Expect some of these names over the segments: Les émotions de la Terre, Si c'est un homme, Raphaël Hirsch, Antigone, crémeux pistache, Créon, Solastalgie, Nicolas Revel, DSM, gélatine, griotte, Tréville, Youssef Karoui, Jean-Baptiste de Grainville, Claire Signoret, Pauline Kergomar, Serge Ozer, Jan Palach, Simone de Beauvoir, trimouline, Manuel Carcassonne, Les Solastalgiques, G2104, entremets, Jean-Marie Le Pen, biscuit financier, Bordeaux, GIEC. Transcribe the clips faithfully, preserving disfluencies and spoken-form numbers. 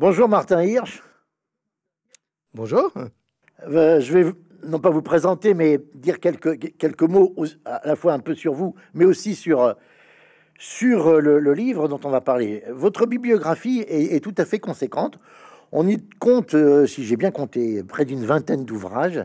Bonjour Martin Hirsch. Bonjour. Euh, je vais non pas vous présenter, mais dire quelques, quelques mots aux, à la fois un peu sur vous, mais aussi sur, sur le, le livre dont on va parler. Votre bibliographie est, est tout à fait conséquente. On y compte, euh, si j'ai bien compté, près d'une vingtaine d'ouvrages.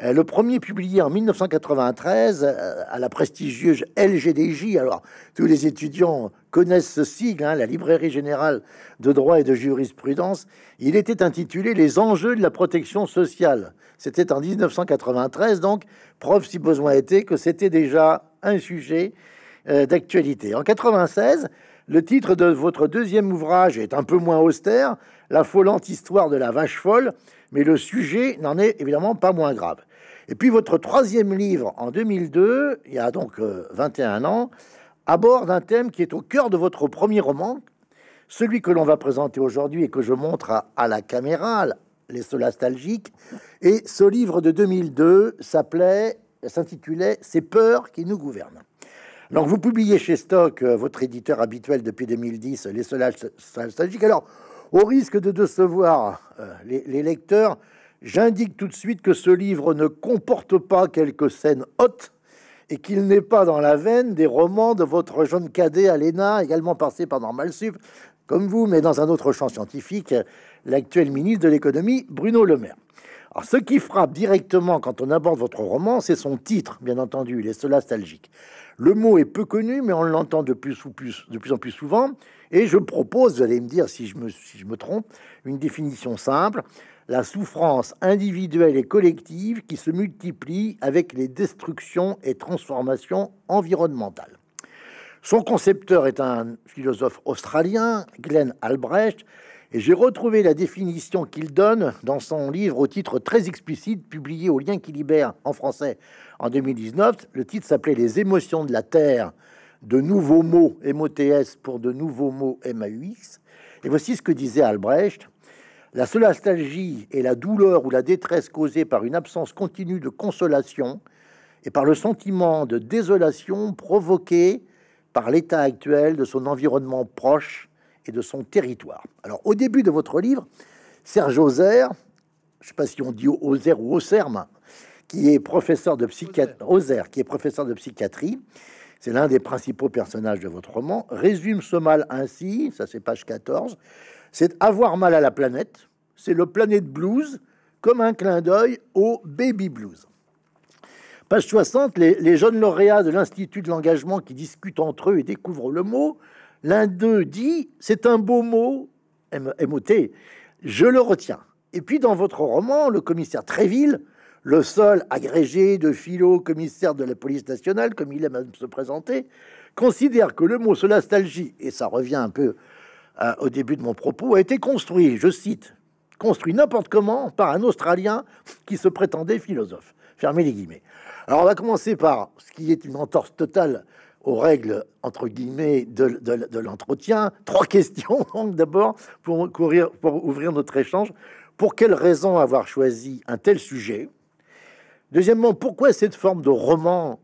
Euh, le premier publié en mille neuf cent quatre-vingt-treize euh, à la prestigieuse L G D J. Alors, tous les étudiants connaissent ce sigle, hein, la Librairie Générale de Droit et de Jurisprudence. Il était intitulé « Les enjeux de la protection sociale ». C'était en mille neuf cent quatre-vingt-treize, donc preuve, si besoin était, que c'était déjà un sujet euh, d'actualité. En mille neuf cent quatre-vingt-seize, le titre de votre deuxième ouvrage est un peu moins austère, « L'affolante histoire de la vache folle », mais le sujet n'en est évidemment pas moins grave. Et puis votre troisième livre, en deux mille deux, il y a donc euh, vingt et un ans, aborde un thème qui est au cœur de votre premier roman, celui que l'on va présenter aujourd'hui et que je montre à, à la caméra, Les Solastalgiques. Et ce livre de deux mille deux s'appelait, s'intitulait « Ces peurs qui nous gouvernent ». Donc vous publiez chez Stock, euh, votre éditeur habituel depuis deux mille dix, Les Solastalgiques. Alors, au risque de décevoir euh, les, les lecteurs, j'indique tout de suite que ce livre ne comporte pas quelques scènes hautes et qu'il n'est pas dans la veine des romans de votre jeune cadet Aléna, également passé par Normalisme, comme vous, mais dans un autre champ scientifique, l'actuel ministre de l'économie, Bruno Le Maire. Alors, ce qui frappe directement quand on aborde votre roman, c'est son titre, bien entendu, Les Solastalgiques. Le mot est peu connu, mais on l'entend de plus, ou plus, de plus en plus souvent. Et je propose, vous allez me dire si je me, si je me trompe, une définition simple. La souffrance individuelle et collective qui se multiplie avec les destructions et transformations environnementales. Son concepteur est un philosophe australien, Glenn Albrecht, et j'ai retrouvé la définition qu'il donne dans son livre au titre très explicite, publié au Lien qui libère en français en deux mille dix-neuf. Le titre s'appelait « Les émotions de la Terre ». De nouveaux mots, M O T S pour de nouveaux mots, M A U X. Et voici ce que disait Albrecht. La solastalgie est la douleur ou la détresse causée par une absence continue de consolation et par le sentiment de désolation provoqué par l'état actuel de son environnement proche et de son territoire. Alors, au début de votre livre, Serge Ozer, je ne sais pas si on dit Ozer ou Oserme, qui est professeur de psychiatrie, Ozer, qui est professeur de psychiatrie, c'est l'un des principaux personnages de votre roman, résume ce mal ainsi, ça c'est page quatorze, c'est avoir mal à la planète, c'est le planète blues, comme un clin d'œil au baby blues. Page soixante, les, les jeunes lauréats de l'Institut de l'engagement qui discutent entre eux et découvrent le mot, l'un d'eux dit, c'est un beau mot, M O T, je le retiens. Et puis dans votre roman, le commissaire Tréville, le seul agrégé de philo commissaire de la police nationale, comme il aime se présenter, considère que le mot solastalgie, et ça revient un peu euh, au début de mon propos, a été construit, je cite, construit n'importe comment par un Australien qui se prétendait philosophe. Fermez les guillemets. Alors on va commencer par ce qui est une entorse totale aux règles, entre guillemets, de, de, de l'entretien. Trois questions, donc d'abord, pour, courir, pour ouvrir notre échange. Pour quelles raisons avoir choisi un tel sujet ? Deuxièmement, pourquoi cette forme de roman,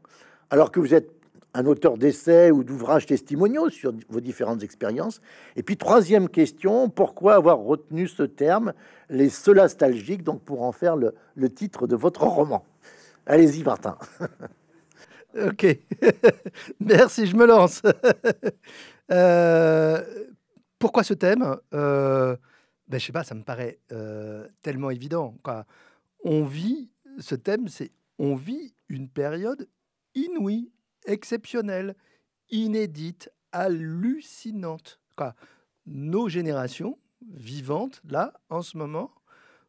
alors que vous êtes un auteur d'essais ou d'ouvrages testimoniaux sur vos différentes expériences? Et puis, troisième question, pourquoi avoir retenu ce terme, les solastalgiques, donc pour en faire le, le titre de votre roman? Allez-y, Martin. Ok. Merci, je me lance. euh, pourquoi ce thème euh, ben, je sais pas, ça me paraît euh, tellement évident, quoi. On vit... Ce thème, c'est « On vit une période inouïe, exceptionnelle, inédite, hallucinante. » Nos générations vivantes, là, en ce moment,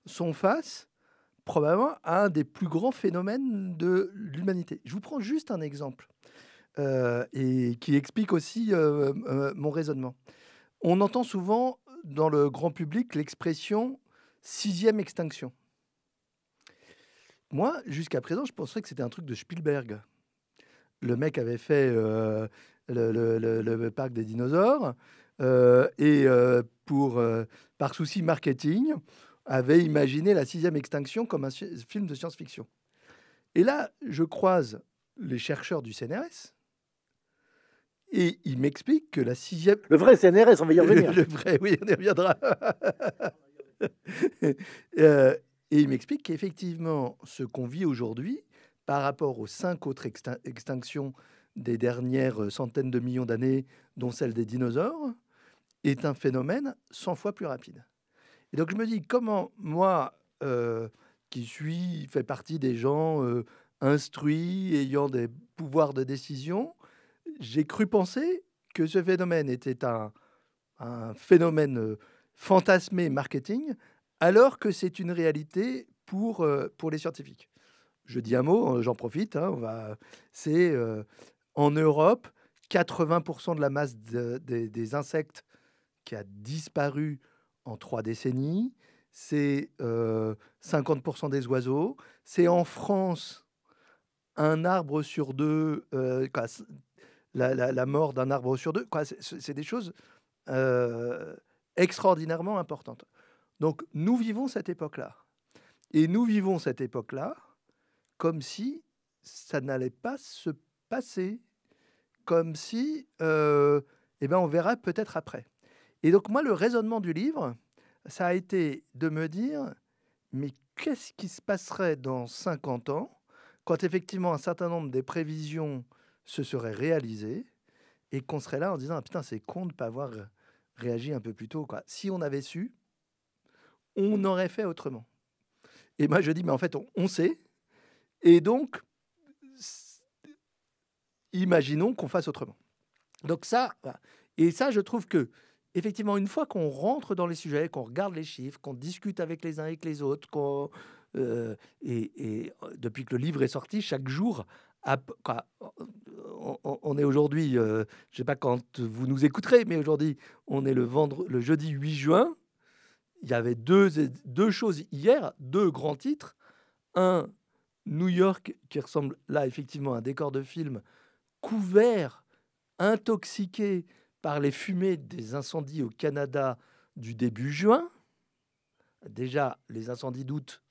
sont face, probablement, à un des plus grands phénomènes de l'humanité. Je vous prends juste un exemple euh, et qui explique aussi euh, euh, mon raisonnement. On entend souvent, dans le grand public, l'expression « sixième extinction ». Moi, jusqu'à présent, je penserais que c'était un truc de Spielberg. Le mec avait fait euh, le, le, le, le parc des dinosaures euh, et, euh, pour, euh, par souci marketing, avait imaginé la sixième extinction comme un film de science-fiction. Et là, je croise les chercheurs du C N R S Et il m'explique que la sixième... Le vrai C N R S, on va y revenir. Le, le vrai, oui, on y reviendra. euh, et il m'explique qu'effectivement, ce qu'on vit aujourd'hui, par rapport aux cinq autres extin extinctions des dernières centaines de millions d'années, dont celle des dinosaures, est un phénomène cent fois plus rapide. Et donc je me dis, comment moi, euh, qui suis, fait partie des gens euh, instruits, ayant des pouvoirs de décision, j'ai cru penser que ce phénomène était un, un phénomène euh, fantasmé marketing, alors que c'est une réalité pour, euh, pour les scientifiques. Je dis un mot, j'en profite, hein, on va... c'est euh, en Europe, quatre-vingts pour cent de la masse de, de, des insectes qui a disparu en trois décennies, c'est euh, cinquante pour cent des oiseaux, c'est en France un arbre sur deux, euh, quoi, la, la, la mort d'un arbre sur deux, c'est des choses euh, extraordinairement importantes. Donc nous vivons cette époque-là, et nous vivons cette époque-là comme si ça n'allait pas se passer, comme si, euh, eh ben on verra peut-être après. Et donc, moi, le raisonnement du livre, ça a été de me dire, mais qu'est-ce qui se passerait dans cinquante ans quand, effectivement, un certain nombre des prévisions se seraient réalisées et qu'on serait là en disant, ah, putain, c'est con de ne pas avoir réagi un peu plus tôt, quoi. Si on avait su, on aurait fait autrement. Et moi, je dis, mais en fait, on, on sait. Et donc, imaginons qu'on fasse autrement. Donc ça, et ça, je trouve que effectivement, une fois qu'on rentre dans les sujets, qu'on regarde les chiffres, qu'on discute avec les uns et avec les autres, qu'on, euh, et, et depuis que le livre est sorti, chaque jour, à, quoi, on, on est aujourd'hui, euh, je ne sais pas quand vous nous écouterez, mais aujourd'hui, on est le, vendre, le jeudi huit juin. Il y avait deux, deux choses hier, deux grands titres. Un, New York, qui ressemble là effectivement à un décor de film, couvert, intoxiqué, par les fumées des incendies au Canada du début juin. Déjà, les incendies d'août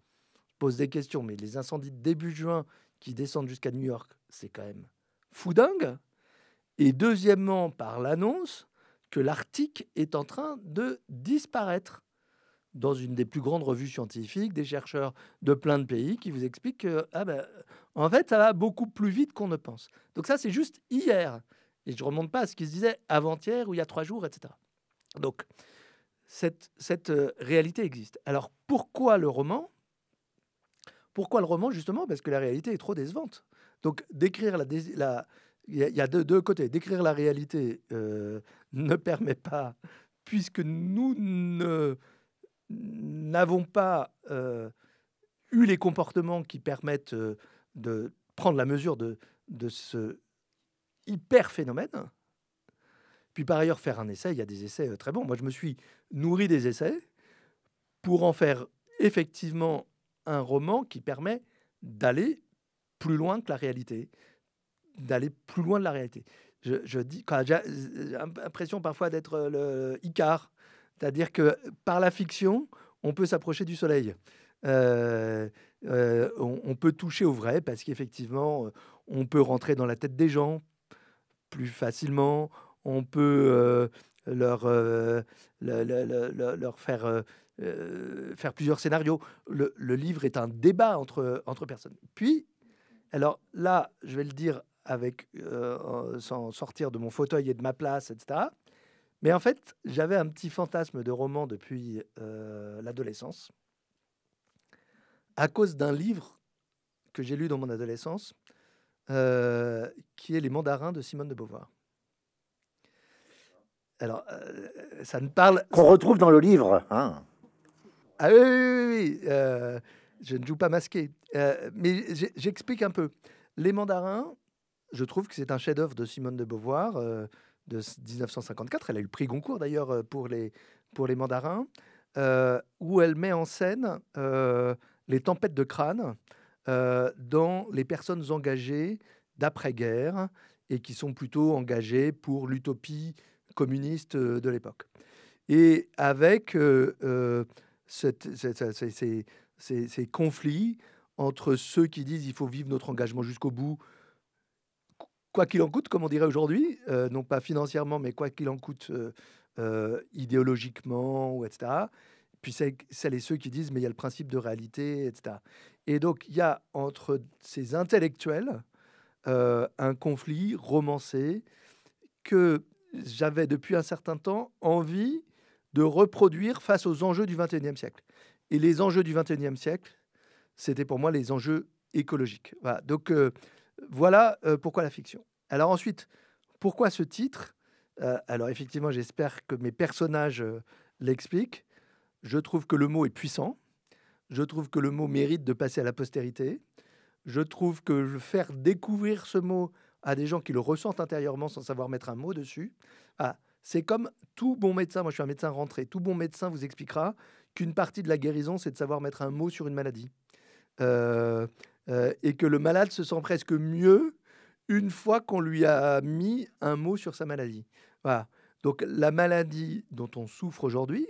posent des questions, mais les incendies de début juin qui descendent jusqu'à New York, c'est quand même fou dingue. Et deuxièmement, par l'annonce que l'Arctique est en train de disparaître dans une des plus grandes revues scientifiques, des chercheurs de plein de pays qui vous expliquent que, ah ben, en fait, ça va beaucoup plus vite qu'on ne pense. Donc ça, c'est juste hier. Et je ne remonte pas à ce qui se disait avant-hier ou il y a trois jours, et cetera. Donc, cette, cette euh, réalité existe. Alors, pourquoi le roman? Pourquoi le roman, justement? Parce que la réalité est trop décevante. Donc, d'écrire la... la... Il y a deux, deux côtés. D'écrire la réalité euh, ne permet pas, puisque nous n'avons pas euh, eu les comportements qui permettent euh, de prendre la mesure de, de ce... hyper phénomène. Puis par ailleurs, faire un essai, il y a des essais très bons. Moi, je me suis nourri des essais pour en faire effectivement un roman qui permet d'aller plus loin que la réalité, d'aller plus loin de la réalité. Je, je dis, j'ai l'impression parfois d'être le Icare, c'est-à-dire que par la fiction, on peut s'approcher du soleil. Euh, euh, on, on peut toucher au vrai parce qu'effectivement, on peut rentrer dans la tête des gens plus facilement, on peut euh, leur, euh, le, le, le, leur faire, euh, faire plusieurs scénarios. Le, le livre est un débat entre, entre personnes. Puis, alors là, je vais le dire avec, euh, sans sortir de mon fauteuil et de ma place, et cetera. Mais en fait, j'avais un petit fantasme de roman depuis euh, l'adolescence, à cause d'un livre que j'ai lu dans mon adolescence, Euh, qui est Les Mandarins de Simone de Beauvoir. Alors, euh, ça ne parle... Qu'on retrouve dans le livre. Hein. Ah oui, oui, oui, oui. Euh, je ne joue pas masqué. Euh, mais j'explique un peu. Les Mandarins, je trouve que c'est un chef-d'œuvre de Simone de Beauvoir euh, de mille neuf cent cinquante-quatre. Elle a eu le prix Goncourt, d'ailleurs, pour les, pour les Mandarins, euh, où elle met en scène euh, les tempêtes de crâne Euh, dans les personnes engagées d'après-guerre et qui sont plutôt engagées pour l'utopie communiste euh, de l'époque. Et avec euh, euh, cette, cette, ces, ces, ces, ces conflits entre ceux qui disent il faut vivre notre engagement jusqu'au bout, quoi qu'il en coûte, comme on dirait aujourd'hui, euh, non pas financièrement, mais quoi qu'il en coûte euh, euh, idéologiquement, ou et cetera. Puis celles et ceux qui disent, mais il y a le principe de réalité, et cetera. Et donc, il y a entre ces intellectuels euh, un conflit romancé que j'avais depuis un certain temps envie de reproduire face aux enjeux du vingt et unième siècle. Et les enjeux du vingt et unième siècle, c'était pour moi les enjeux écologiques. Voilà. Donc, euh, voilà euh, pourquoi la fiction. Alors ensuite, pourquoi ce titre ? euh, Alors effectivement, j'espère que mes personnages euh, l'expliquent. Je trouve que le mot est puissant. Je trouve que le mot mérite de passer à la postérité. Je trouve que faire découvrir ce mot à des gens qui le ressentent intérieurement sans savoir mettre un mot dessus, ah, c'est comme tout bon médecin, moi je suis un médecin rentré, tout bon médecin vous expliquera qu'une partie de la guérison, c'est de savoir mettre un mot sur une maladie. Euh, euh, et que le malade se sent presque mieux une fois qu'on lui a mis un mot sur sa maladie. Voilà. Donc la maladie dont on souffre aujourd'hui,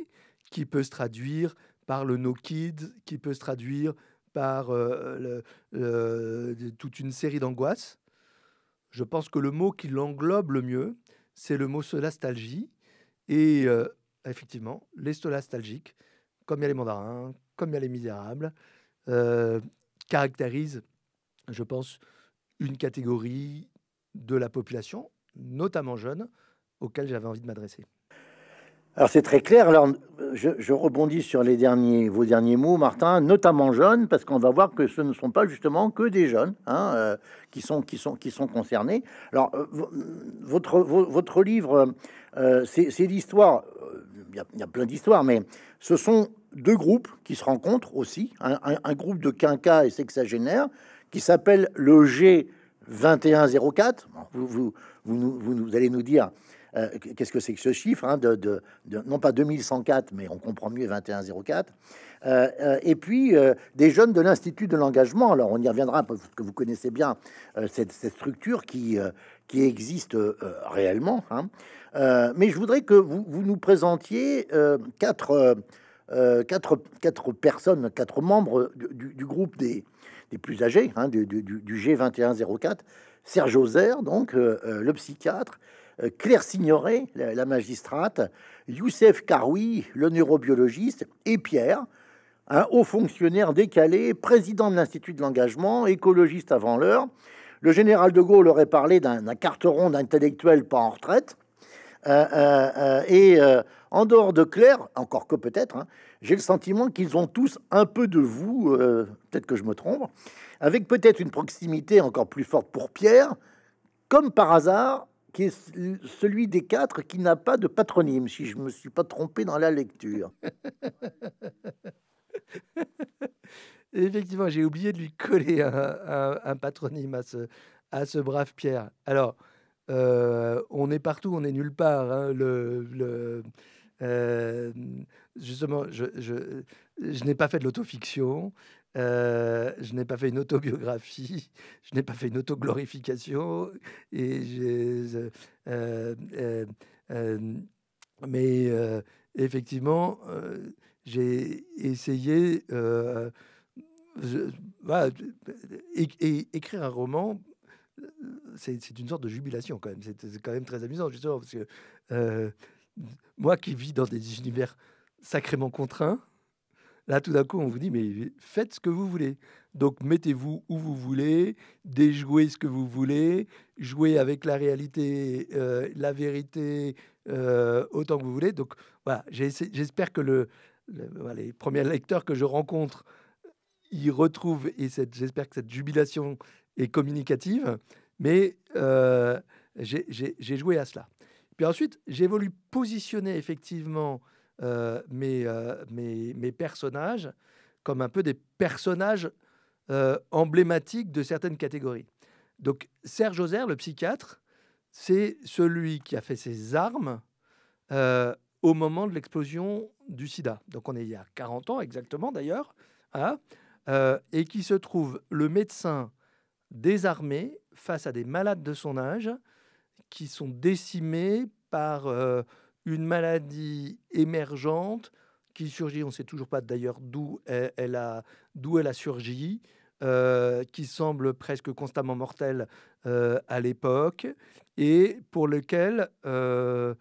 qui peut se traduire par le No Kids, qui peut se traduire par euh, le, le, toute une série d'angoisses. Je pense que le mot qui l'englobe le mieux, c'est le mot solastalgie. Et euh, effectivement, les solastalgiques, comme il y a les mandarins, comme il y a les misérables, euh, caractérisent, je pense, une catégorie de la population, notamment jeune, auquel j'avais envie de m'adresser. Alors c'est très clair. Alors je, je rebondis sur les derniers, vos derniers mots, Martin, notamment jeunes, parce qu'on va voir que ce ne sont pas justement que des jeunes hein, euh, qui sont qui sont qui sont concernés. Alors euh, votre votre livre, euh, c'est l'histoire. Il euh, y, y a plein d'histoires, mais ce sont deux groupes qui se rencontrent aussi. Un, un, un groupe de quinquas et sexagénaires qui s'appelle le G vingt et un zéro quatre. Vous vous, vous vous vous allez nous dire. Euh, Qu'est-ce que c'est que ce chiffre hein, de, de, de, non pas deux mille cent quatre, mais on comprend mieux vingt et un zéro quatre. Euh, euh, et puis, euh, des jeunes de l'Institut de l'engagement. Alors, on y reviendra, parce que vous connaissez bien euh, cette, cette structure qui, euh, qui existe euh, réellement. Hein. Euh, mais je voudrais que vous, vous nous présentiez euh, quatre, euh, quatre, quatre personnes, quatre membres du, du groupe des, des plus âgés, hein, du, du, du G vingt et un zéro quatre. Serge Ozer, donc, euh, euh, le psychiatre. Claire Signoret, la magistrate, Youssef Karoui, le neurobiologiste, et Pierre, un haut fonctionnaire décalé, président de l'Institut de l'engagement, écologiste avant l'heure. Le général de Gaulle aurait parlé d'un carteron d'intellectuels pas en retraite. Euh, euh, euh, et euh, en dehors de Claire, encore que peut-être, hein, j'ai le sentiment qu'ils ont tous un peu de vous, euh, peut-être que je me trompe, avec peut-être une proximité encore plus forte pour Pierre, comme par hasard, qui est celui des quatre qui n'a pas de patronyme, si je ne me suis pas trompé dans la lecture. Effectivement, j'ai oublié de lui coller un, un, un patronyme à ce, à ce brave Pierre. Alors, euh, on est partout, on est nulle part. Hein, le, le, euh, justement, je, je, je n'ai pas fait de l'autofiction. Euh, je n'ai pas fait une autobiographie, je n'ai pas fait une autoglorification, et euh, euh, euh, mais euh, effectivement, euh, j'ai essayé euh, je, bah, et, et écrire un roman. C'est une sorte de jubilation quand même. C'est quand même très amusant, justement, parce que euh, moi qui vis dans des univers sacrément contraints. Là, tout d'un coup, on vous dit, mais faites ce que vous voulez. Donc, mettez-vous où vous voulez, déjouez ce que vous voulez, jouez avec la réalité, euh, la vérité, euh, autant que vous voulez. Donc, voilà, j'espère que le, le, les premiers lecteurs que je rencontre y retrouvent, et j'espère que cette jubilation est communicative, mais euh, j'ai joué à cela. Puis ensuite, j'ai voulu positionner effectivement... Euh, mes, euh, mes, mes personnages comme un peu des personnages euh, emblématiques de certaines catégories. Donc Serge Ozer, le psychiatre, c'est celui qui a fait ses armes euh, au moment de l'explosion du sida. Donc on est il y a quarante ans exactement d'ailleurs, hein, euh, et qui se trouve le médecin désarmé face à des malades de son âge qui sont décimés par... Euh, une maladie émergente qui surgit, on ne sait toujours pas d'ailleurs d'où elle, elle a, d'où elle a surgi, euh, qui semble presque constamment mortel euh, à l'époque, et pour lequel euh,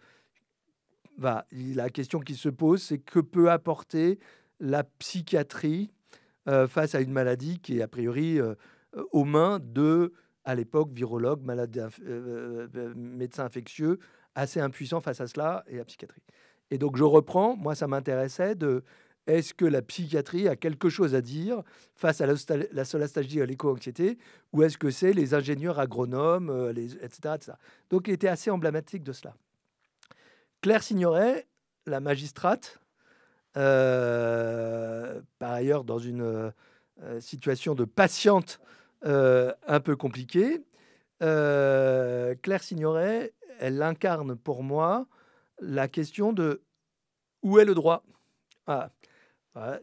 bah, la question qui se pose, c'est que peut apporter la psychiatrie euh, face à une maladie qui est a priori euh, aux mains de, à l'époque, virologues, malades, euh, médecins infectieux, assez impuissants face à cela et à la psychiatrie. Et donc je reprends, moi ça m'intéressait de... Est-ce que la psychiatrie a quelque chose à dire face à la solastalgie et à l'éco-anxiété, ou est-ce que c'est les ingénieurs agronomes, les, et cetera, et cetera. Donc, il était assez emblématique de cela. Claire Signoret, la magistrate, euh, par ailleurs dans une euh, situation de patiente euh, un peu compliquée, euh, Claire Signoret, elle incarne pour moi la question de où est le droit. Ah,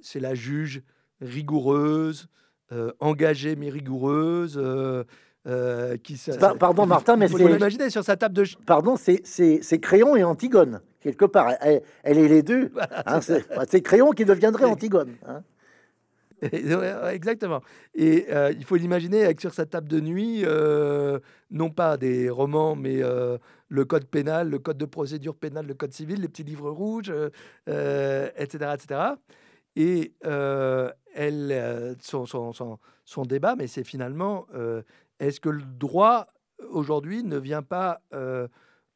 c'est la juge rigoureuse, euh, engagée mais rigoureuse. Euh, euh, qui, Par, pardon, qui, Martin, mais c'est. L'imaginer sur sa table de. Pardon, c'est Créon et Antigone, quelque part. Elle, elle est les deux. Hein, c'est Créon qui deviendrait Antigone. Hein. Exactement. Et euh, il faut l'imaginer avec sur sa table de nuit, euh, non pas des romans, mais euh, le code pénal, le code de procédure pénale, le code civil, les petits livres rouges, euh, et cetera, et cetera. Et euh, elle, euh, son, son, son, son débat, mais c'est finalement, euh, est-ce que le droit aujourd'hui ne vient pas euh,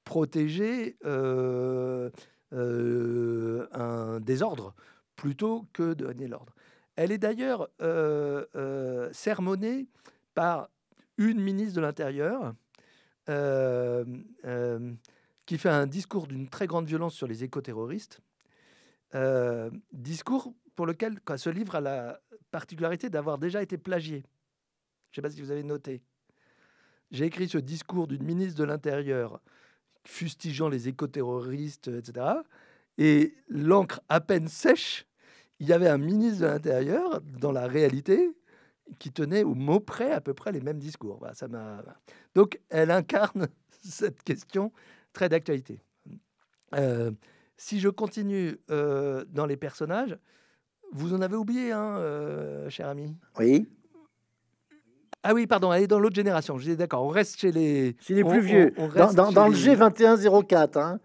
protéger euh, euh, un désordre plutôt que de donner l'ordre? Elle est d'ailleurs euh, euh, sermonnée par une ministre de l'Intérieur euh, euh, qui fait un discours d'une très grande violence sur les éco-terroristes. Euh, discours pour lequel ce livre a la particularité d'avoir déjà été plagié. Je ne sais pas si vous avez noté. J'ai écrit ce discours d'une ministre de l'Intérieur fustigeant les éco-terroristes, et cetera. Et l'encre à peine sèche, il y avait un ministre de l'Intérieur, dans la réalité, qui tenait au mot près à peu près les mêmes discours. Voilà, ça m'a... Donc, elle incarne cette question très d'actualité. Euh, si je continue euh, dans les personnages, vous en avez oublié, hein, euh, cher ami? Oui. Ah oui, pardon, elle est dans l'autre génération. Je disais, d'accord, on reste chez les... Chez les plus on, vieux. On, on dans dans, dans les... le G vingt et un zéro quatre, hein.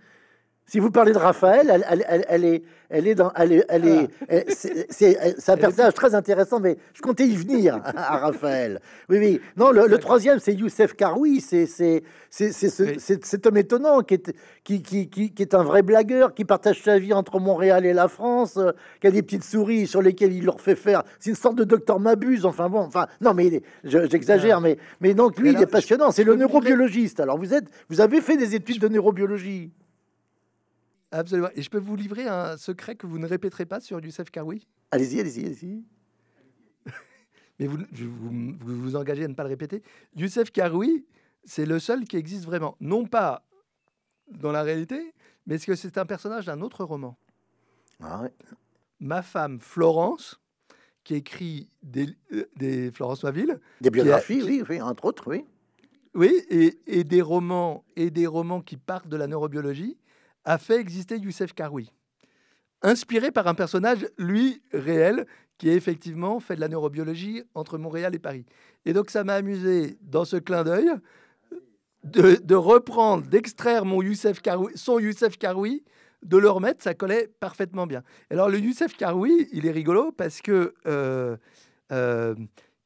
Si vous parlez de Raphaël, elle, elle, elle, elle est, elle est dans, elle est, elle est, elle, c'est un personnage très intéressant, mais je comptais y venir à Raphaël. Oui, oui. Non, le, le troisième, c'est Youssef Karoui, c'est, c'est, c'est, c'est, c'est, c'est cet homme étonnant qui est, qui, qui, qui, qui est un vrai blagueur, qui partage sa vie entre Montréal et la France, euh, qui a des petites souris sur lesquelles il leur fait faire. C'est une sorte de docteur Mabuse. Enfin bon, enfin non, mais j'exagère, je, mais, mais donc lui, alors, il est passionnant. C'est le neurobiologiste. Alors vous êtes, vous avez fait des études de neurobiologie. Absolument. Et je peux vous livrer un secret que vous ne répéterez pas sur Youssef Karoui. Allez-y, allez-y, allez-y. Mais vous, vous vous vous engagez à ne pas le répéter. Youssef Karoui, c'est le seul qui existe vraiment. Non pas dans la réalité, mais parce que c'est un personnage d'un autre roman. Ah ouais. Ma femme, Florence, qui écrit des, euh, des Florence Mauville. Des biographies, a, oui, oui, entre autres, oui. Oui, et, et, des romans, et des romans qui partent de la neurobiologie, a fait exister Youssef Karoui, inspiré par un personnage, lui, réel, qui a effectivement fait de la neurobiologie entre Montréal et Paris. Et donc, ça m'a amusé, dans ce clin d'œil, de, de reprendre, d'extraire mon Youssef Karoui, son Youssef Karoui, de le remettre, ça collait parfaitement bien. Alors, le Youssef Karoui, il est rigolo parce que euh, euh,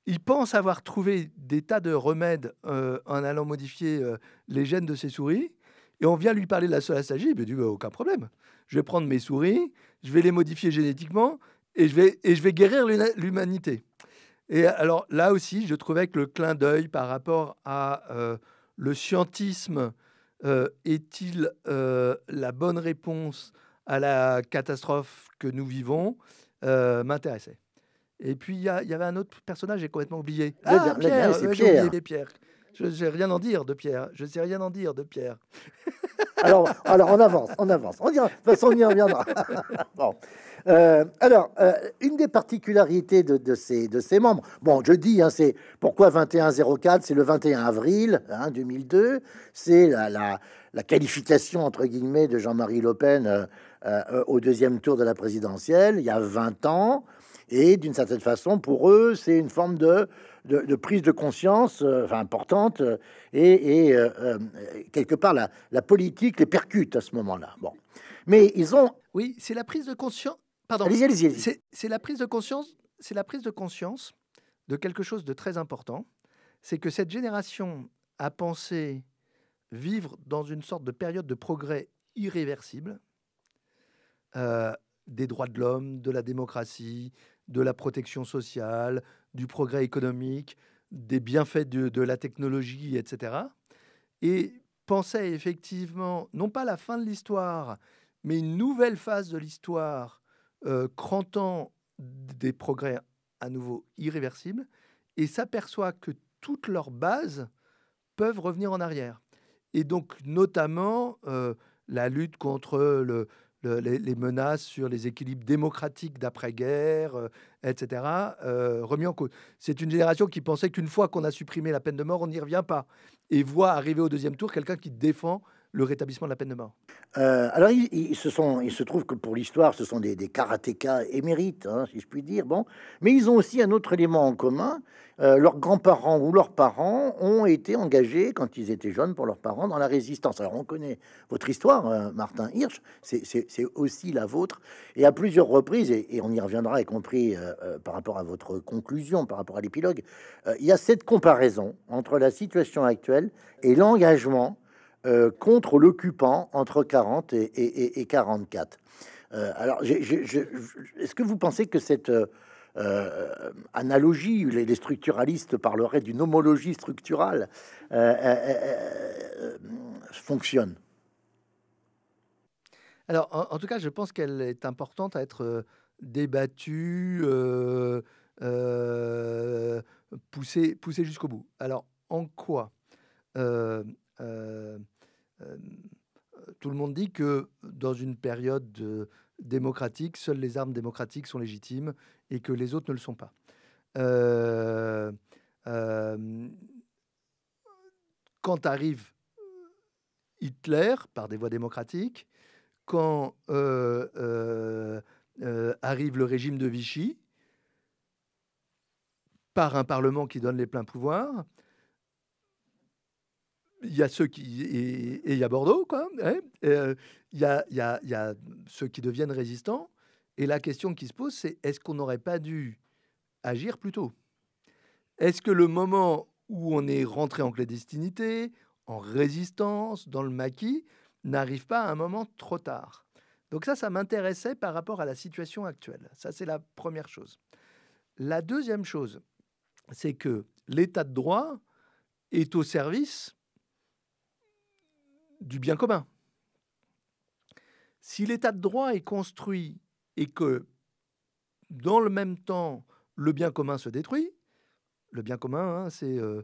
il pense avoir trouvé des tas de remèdes euh, en allant modifier euh, les gènes de ses souris. Et on vient lui parler de la solastalgie, il me dit bah, aucun problème. Je vais prendre mes souris, je vais les modifier génétiquement et je vais, et je vais guérir l'humanité. Et alors là aussi, je trouvais que le clin d'œil par rapport à euh, le scientisme euh, est-il euh, la bonne réponse à la catastrophe que nous vivons euh, m'intéressait. Et puis il y, y avait un autre personnage, j'ai complètement oublié. Ah, Pierre, c'est Pierre. Pierre. Je ne sais rien en dire de Pierre. Je ne sais rien en dire de Pierre. Alors, alors on avance, on avance. On dira, de toute façon, on y reviendra. Bon. euh, alors, euh, une des particularités de, de, ces, de ces membres, bon, je dis, hein, c'est pourquoi vingt et un zéro quatre, c'est le vingt et un avril hein, deux mille deux, c'est la, la, la qualification, entre guillemets, de Jean-Marie Le Pen euh, euh, au deuxième tour de la présidentielle, il y a vingt ans. Et d'une certaine façon, pour eux, c'est une forme de, de, de prise de conscience euh, enfin, importante. Euh, et et euh, euh, quelque part, la, la politique les percute à ce moment-là. Bon. Mais ils ont... Oui, c'est la prise de conscience... Pardon. Allez-y, allez-y, allez-y. C'est la prise de conscience, c'est la prise de conscience de quelque chose de très important. C'est que cette génération a pensé vivre dans une sorte de période de progrès irréversible, euh, des droits de l'homme, de la démocratie, de la protection sociale, du progrès économique, des bienfaits de, de la technologie, et cetera. Et pensait effectivement, non pas la fin de l'histoire, mais une nouvelle phase de l'histoire, euh, crantant des progrès à nouveau irréversibles, et s'aperçoit que toutes leurs bases peuvent revenir en arrière. Et donc, notamment, euh, la lutte contre le, le, les, les menaces sur les équilibres démocratiques d'après-guerre, euh, et cetera, euh, remis en cause. C'est une génération qui pensait qu'une fois qu'on a supprimé la peine de mort, on n'y revient pas. Et voit arriver au deuxième tour quelqu'un qui défend le rétablissement de la peine de mort. Euh, alors, ils, ils se sont, il se trouve que pour l'histoire, ce sont des, des karatékas émérites, hein, si je puis dire. Bon, mais ils ont aussi un autre élément en commun. Euh, leurs grands-parents ou leurs parents ont été engagés, quand ils étaient jeunes pour leurs parents, dans la résistance. Alors, on connaît votre histoire, euh, Martin Hirsch, c'est aussi la vôtre. Et à plusieurs reprises, et, et on y reviendra, y compris euh, euh, par rapport à votre conclusion, par rapport à l'épilogue, euh, il y a cette comparaison entre la situation actuelle et l'engagement Euh, contre l'occupant entre quarante et, et, et quarante-quatre. Euh, alors, est-ce que vous pensez que cette euh, analogie, les, les structuralistes parleraient d'une homologie structurale, euh, euh, euh, fonctionne? Alors, en, en tout cas, je pense qu'elle est importante à être débattue, euh, euh, poussée, poussée jusqu'au bout. Alors, en quoi euh, euh, Euh, tout le monde dit que dans une période euh, démocratique, seules les armes démocratiques sont légitimes et que les autres ne le sont pas. Euh, euh, quand arrive Hitler par des voies démocratiques, quand euh, euh, euh, arrive le régime de Vichy par un parlement qui donne les pleins pouvoirs, il y a ceux qui... Et il y a Bordeaux, quoi. Hein, et, euh, il, y a, il, y a, il y a ceux qui deviennent résistants. Et la question qui se pose, c'est est-ce qu'on n'aurait pas dû agir plus tôt? Est-ce que le moment où on est rentré en clandestinité, en résistance, dans le maquis, n'arrive pas à un moment trop tard? Donc ça, ça m'intéressait par rapport à la situation actuelle. Ça, c'est la première chose. La deuxième chose, c'est que l'état de droit est au service du bien commun. Si l'état de droit est construit et que, dans le même temps, le bien commun se détruit, le bien commun, hein, c'est euh,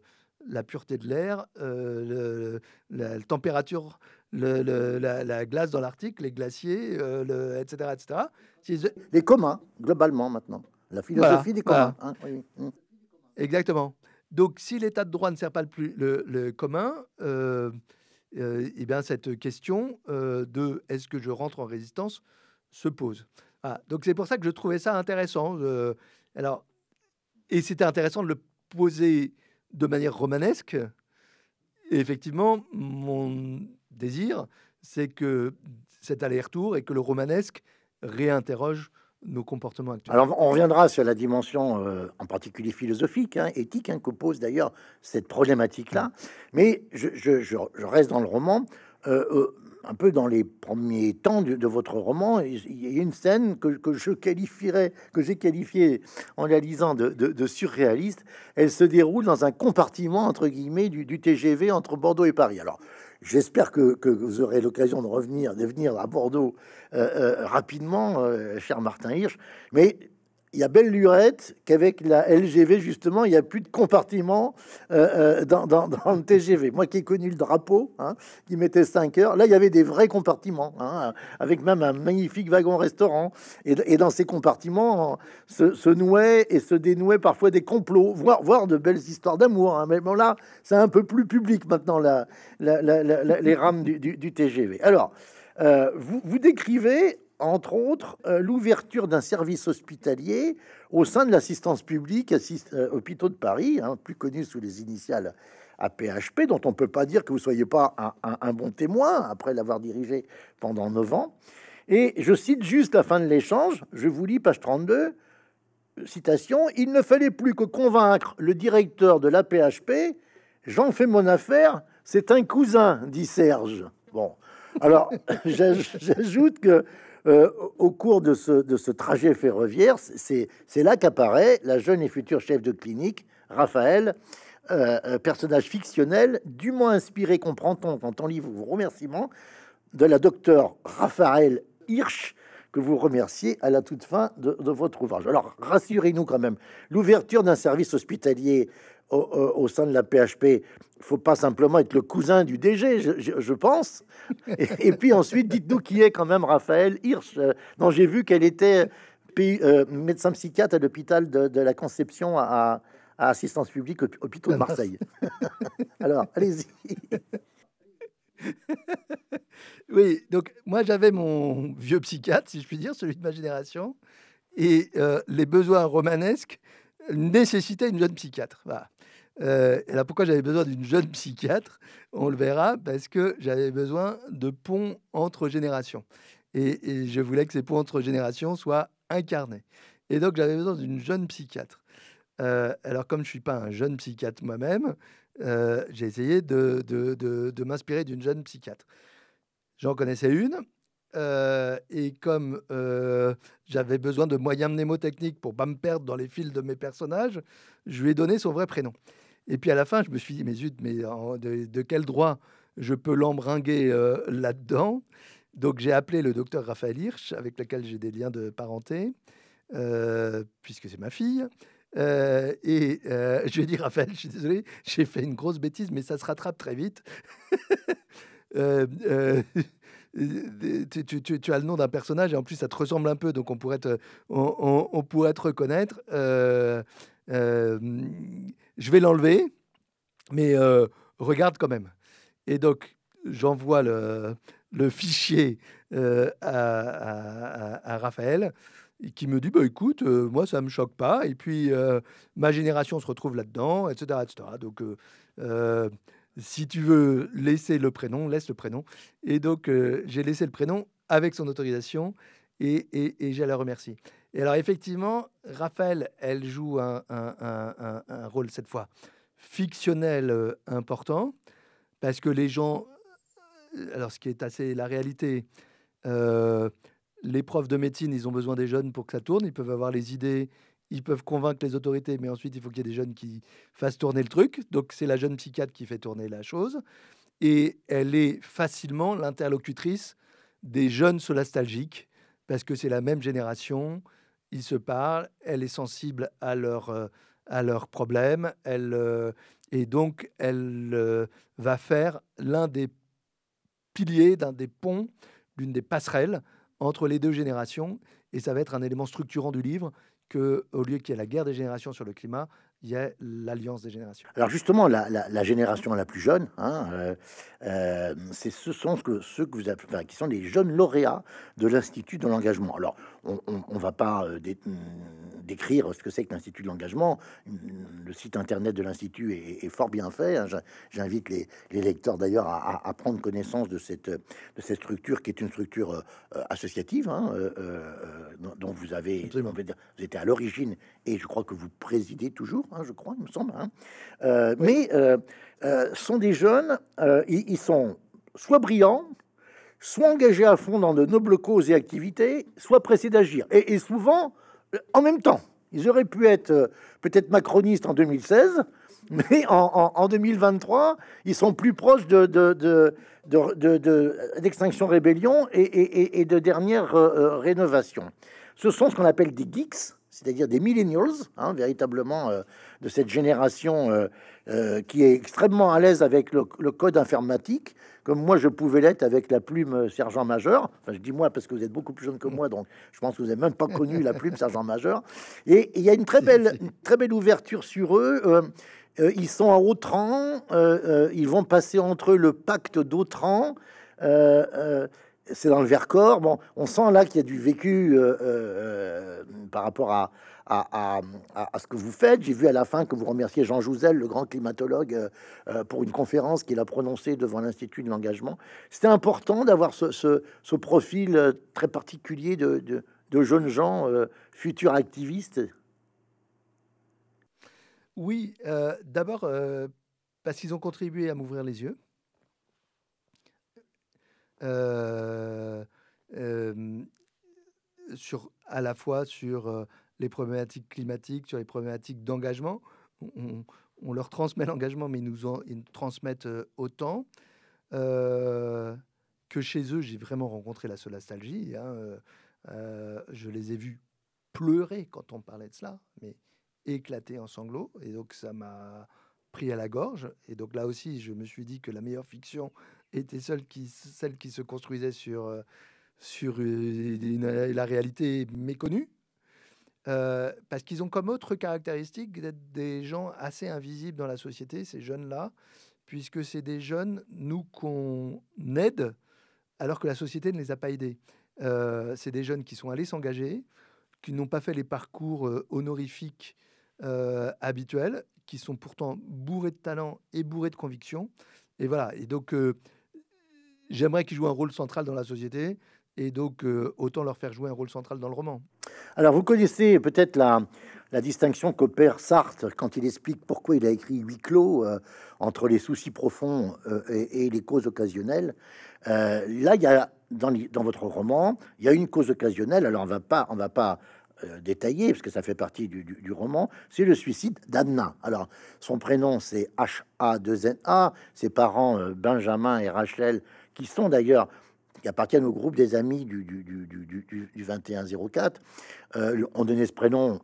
la pureté de l'air, euh, la, la température, le, le, la, la glace dans l'Arctique, les glaciers, euh, le, et cetera, et cetera. Si je... Les communs, globalement, maintenant. La philosophie voilà, des communs. Voilà. Hein, oui, oui. Exactement. Donc, si l'état de droit ne sert pas le, plus, le, le commun... Euh, Euh, eh bien, cette question euh, de « est-ce que je rentre en résistance ?» se pose. Ah, donc, c'est pour ça que je trouvais ça intéressant. Euh, alors, et c'était intéressant de le poser de manière romanesque. Et effectivement, mon désir, c'est que cet aller-retour et que le romanesque réinterroge nos comportements actuels. Alors, on reviendra sur la dimension, euh, en particulier philosophique, hein, éthique, hein, que pose d'ailleurs cette problématique-là. Mais je, je, je, je reste dans le roman, euh, euh, un peu dans les premiers temps de, de votre roman. Il y a une scène que, que je qualifierais, que j'ai qualifiée en la lisant de, de, de surréaliste. Elle se déroule dans un compartiment, entre guillemets, du, du T G V entre Bordeaux et Paris. Alors, j'espère que, que vous aurez l'occasion de revenir, de venir à Bordeaux euh, euh, rapidement, euh, cher Martin Hirsch. Mais il y a belle lurette qu'avec la L G V, justement, il n'y a plus de compartiment euh, dans, dans, dans le T G V. Moi qui ai connu le drapeau, hein, qui mettait cinq heures, là, il y avait des vrais compartiments, hein, avec même un magnifique wagon-restaurant. Et, et dans ces compartiments, hein, se, se nouaient et se dénouaient parfois des complots, voire, voire de belles histoires d'amour. Hein. Mais bon, là, c'est un peu plus public maintenant, la, la, la, la, la, les rames du, du, du T G V. Alors, euh, vous, vous décrivez... entre autres, euh, l'ouverture d'un service hospitalier au sein de l'assistance publique assist, euh, hôpitaux de Paris, hein, plus connu sous les initiales A P H P, dont on ne peut pas dire que vous ne soyez pas un, un, un bon témoin, après l'avoir dirigé pendant neuf ans. Et je cite juste la fin de l'échange, je vous lis, page trente-deux, citation, « Il ne fallait plus que convaincre le directeur de l'A P H P, j'en fais mon affaire, c'est un cousin, dit Serge. » Bon, alors j'ajoute que euh, au cours de ce, de ce trajet ferroviaire, c'est là qu'apparaît la jeune et future chef de clinique, Raphaël, euh, personnage fictionnel, dûment inspiré, comprend-on, quand on lit vos remerciements, de la docteure Raphaël Hirsch, que vous remerciez à la toute fin de, de votre ouvrage. Alors, rassurez-nous quand même, l'ouverture d'un service hospitalier au, au, au sein de la P H P, il ne faut pas simplement être le cousin du D G, je, je, je pense. Et, et puis ensuite, dites-nous qui est quand même Raphaël Hirsch, euh, dont j'ai vu qu'elle était euh, médecin psychiatre à l'hôpital de, de la Conception à, à Assistance publique, hôpitaux de Marseille. Alors, allez-y. Oui, donc moi j'avais mon vieux psychiatre, si je puis dire, celui de ma génération, et euh, les besoins romanesques nécessitaient une jeune psychiatre. Voilà. Euh, et là, pourquoi j'avais besoin d'une jeune psychiatre, on le verra, parce que j'avais besoin de ponts entre générations. Et, et je voulais que ces ponts entre générations soient incarnés. Et donc j'avais besoin d'une jeune psychiatre. Euh, alors comme je ne suis pas un jeune psychiatre moi-même, Euh, j'ai essayé de, de, de, de m'inspirer d'une jeune psychiatre. J'en connaissais une, euh, et comme euh, j'avais besoin de moyens mnémotechniques pour ne pas me perdre dans les fils de mes personnages, je lui ai donné son vrai prénom. Et puis à la fin, je me suis dit, mais zut, mais en, de, de quel droit je peux l'embringuer euh, là-dedans? Donc j'ai appelé le docteur Raphaël Hirsch, avec lequel j'ai des liens de parenté, euh, puisque c'est ma fille. Euh, et euh, je lui ai dit, Raphaël, je suis désolé, j'ai fait une grosse bêtise, mais ça se rattrape très vite. euh, euh, tu, tu, tu, tu as le nom d'un personnage et en plus ça te ressemble un peu, donc on pourrait te, on, on, on pourrait te reconnaître. Euh, euh, je vais l'enlever, mais euh, regarde quand même. Et donc j'envoie le, le fichier euh, à, à, à Raphaël, qui me dit, bah, écoute, euh, moi, ça ne me choque pas. Et puis, euh, ma génération se retrouve là-dedans, et cetera, et cetera. Donc, euh, euh, si tu veux laisser le prénom, laisse le prénom. Et donc, euh, j'ai laissé le prénom avec son autorisation et, et, et je la remercie. Et alors, effectivement, Raphaël, elle joue un, un, un, un rôle, cette fois, fictionnel euh, important, parce que les gens... Alors, ce qui est assez la réalité... Euh, Les profs de médecine, ils ont besoin des jeunes pour que ça tourne. Ils peuvent avoir les idées, ils peuvent convaincre les autorités, mais ensuite, il faut qu'il y ait des jeunes qui fassent tourner le truc. Donc, c'est la jeune psychiatre qui fait tourner la chose. Et elle est facilement l'interlocutrice des jeunes solastalgiques, parce que c'est la même génération, ils se parlent, elle est sensible à leurs à leurs problèmes. Elle, euh, et donc, elle euh, va faire l'un des piliers, d'un des ponts, d'une des passerelles entre les deux générations, et ça va être un élément structurant du livre, que, au lieu qu'il y ait la guerre des générations sur le climat, il y a l'alliance des générations. Alors justement, la, la, la génération la plus jeune, hein, euh, euh, c'est ce sont ceux que, ceux que vous avez, enfin, qui sont les jeunes lauréats de l'Institut de l'engagement. Alors, on ne va pas dé, décrire ce que c'est que l'Institut de l'engagement. Le site internet de l'Institut est, est fort bien fait. Hein. J'invite les, les lecteurs d'ailleurs à, à prendre connaissance de cette, de cette structure qui est une structure euh, associative, hein, euh, euh, dont vous avez, on peut dire, vous étiez à l'origine et je crois que vous présidez toujours. Hein, je crois, il me semble. Hein. Euh, oui. Mais euh, euh, sont des jeunes, euh, ils, ils sont soit brillants, soit engagés à fond dans de nobles causes et activités, soit pressés d'agir. Et, et souvent, en même temps, ils auraient pu être euh, peut-être macronistes en deux mille seize, mais en, en, en deux mille vingt-trois, ils sont plus proches de, de, de, de, de, de, d'Extinction Rébellion et, et, et de dernière euh, rénovation. Ce sont ce qu'on appelle des geeks, c'est-à-dire des millennials, hein, véritablement euh, de cette génération euh, euh, qui est extrêmement à l'aise avec le, le code informatique, comme moi je pouvais l'être avec la plume sergent-major. Enfin, je dis moi parce que vous êtes beaucoup plus jeune que moi, donc je pense que vous n'avez même pas connu la plume sergent-major. Et il y a une très belle, une très belle ouverture sur eux. Euh, euh, ils sont à Autran, euh, euh, ils vont passer entre eux le pacte d'Autran. Euh, euh, c'est dans le Vercors. Bon, on sent là qu'il y a du vécu euh, euh, par rapport à, à, à, à ce que vous faites. J'ai vu à la fin que vous remerciez Jean Jouzel, le grand climatologue, euh, pour une conférence qu'il a prononcée devant l'Institut de l'engagement. C'était important d'avoir ce, ce, ce profil très particulier de, de, de jeunes gens euh, futurs activistes. Oui, euh, d'abord euh, parce qu'ils ont contribué à m'ouvrir les yeux. Euh, euh, sur, à la fois sur euh, les problématiques climatiques, sur les problématiques d'engagement. On, on leur transmet l'engagement, mais ils nous, en, ils nous transmettent euh, autant. Euh, que chez eux, j'ai vraiment rencontré la solastalgie. Hein, euh, euh, je les ai vus pleurer quand on parlait de cela, mais éclater en sanglots. Et donc, ça m'a pris à la gorge. Et donc, là aussi, je me suis dit que la meilleure fiction était celle qui, celle qui se construisait sur, sur une, la réalité méconnue, euh, parce qu'ils ont comme autre caractéristique d'être des gens assez invisibles dans la société, ces jeunes-là, puisque c'est des jeunes, nous, qu'on aide, alors que la société ne les a pas aidés. Euh, c'est des jeunes qui sont allés s'engager, qui n'ont pas fait les parcours honorifiques euh, habituels, qui sont pourtant bourrés de talent et bourrés de convictions. Et voilà. Et donc, euh, j'aimerais qu'ils jouent un rôle central dans la société. Et donc, euh, autant leur faire jouer un rôle central dans le roman. Alors, vous connaissez peut-être la, la distinction qu'opère Sartre quand il explique pourquoi il a écrit Huis clos euh, entre les soucis profonds euh, et, et les causes occasionnelles. Euh, là, il y a, dans, les, dans votre roman, il y a une cause occasionnelle. Alors, on va pas, on va pas euh, détailler, parce que ça fait partie du, du, du roman. C'est le suicide d'Anna. Alors, son prénom, c'est H A deux N A. Ses parents, euh, Benjamin et Rachel, qui sont d'ailleurs... qui appartiennent au groupe des amis du, du, du, du, du, du vingt et un zéro quatre. Euh, on donnait ce prénom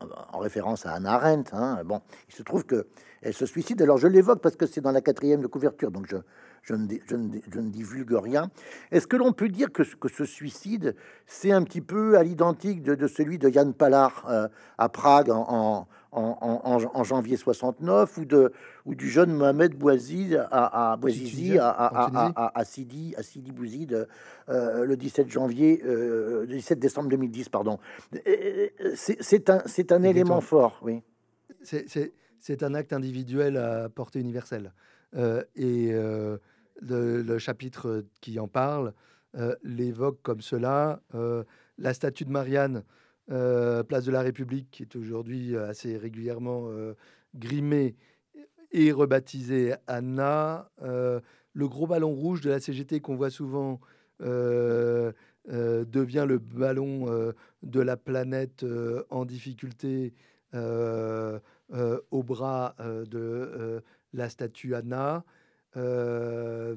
en référence à Hannah Arendt. Hein. Bon, il se trouve qu'elle se suicide. Alors, je l'évoque parce que c'est dans la quatrième de couverture, donc je, je, ne, je, ne, je ne divulgue rien. Est-ce que l'on peut dire que, que ce suicide, c'est un petit peu à l'identique de, de celui de Jan Palach euh, à Prague en, en, en, en, en janvier soixante-neuf, ou, de, ou du jeune Mohamed Bouazizi à, à, Bouazizi, à, à, à, à Sidi, à Sidi Bouzid euh, le dix-sept janvier, euh, le dix-sept décembre deux mille dix, pardon. C'est un, c'est un élément fort, oui. C'est un acte individuel à portée universelle. Euh, et euh, le, le chapitre qui en parle euh, l'évoque comme cela. Euh, la statue de Marianne, Euh, place de la République, qui est aujourd'hui assez régulièrement euh, grimée et rebaptisée Anna. Euh, le gros ballon rouge de la C G T qu'on voit souvent euh, euh, devient le ballon euh, de la planète euh, en difficulté euh, euh, au bras euh, de euh, la statue Anna. Euh,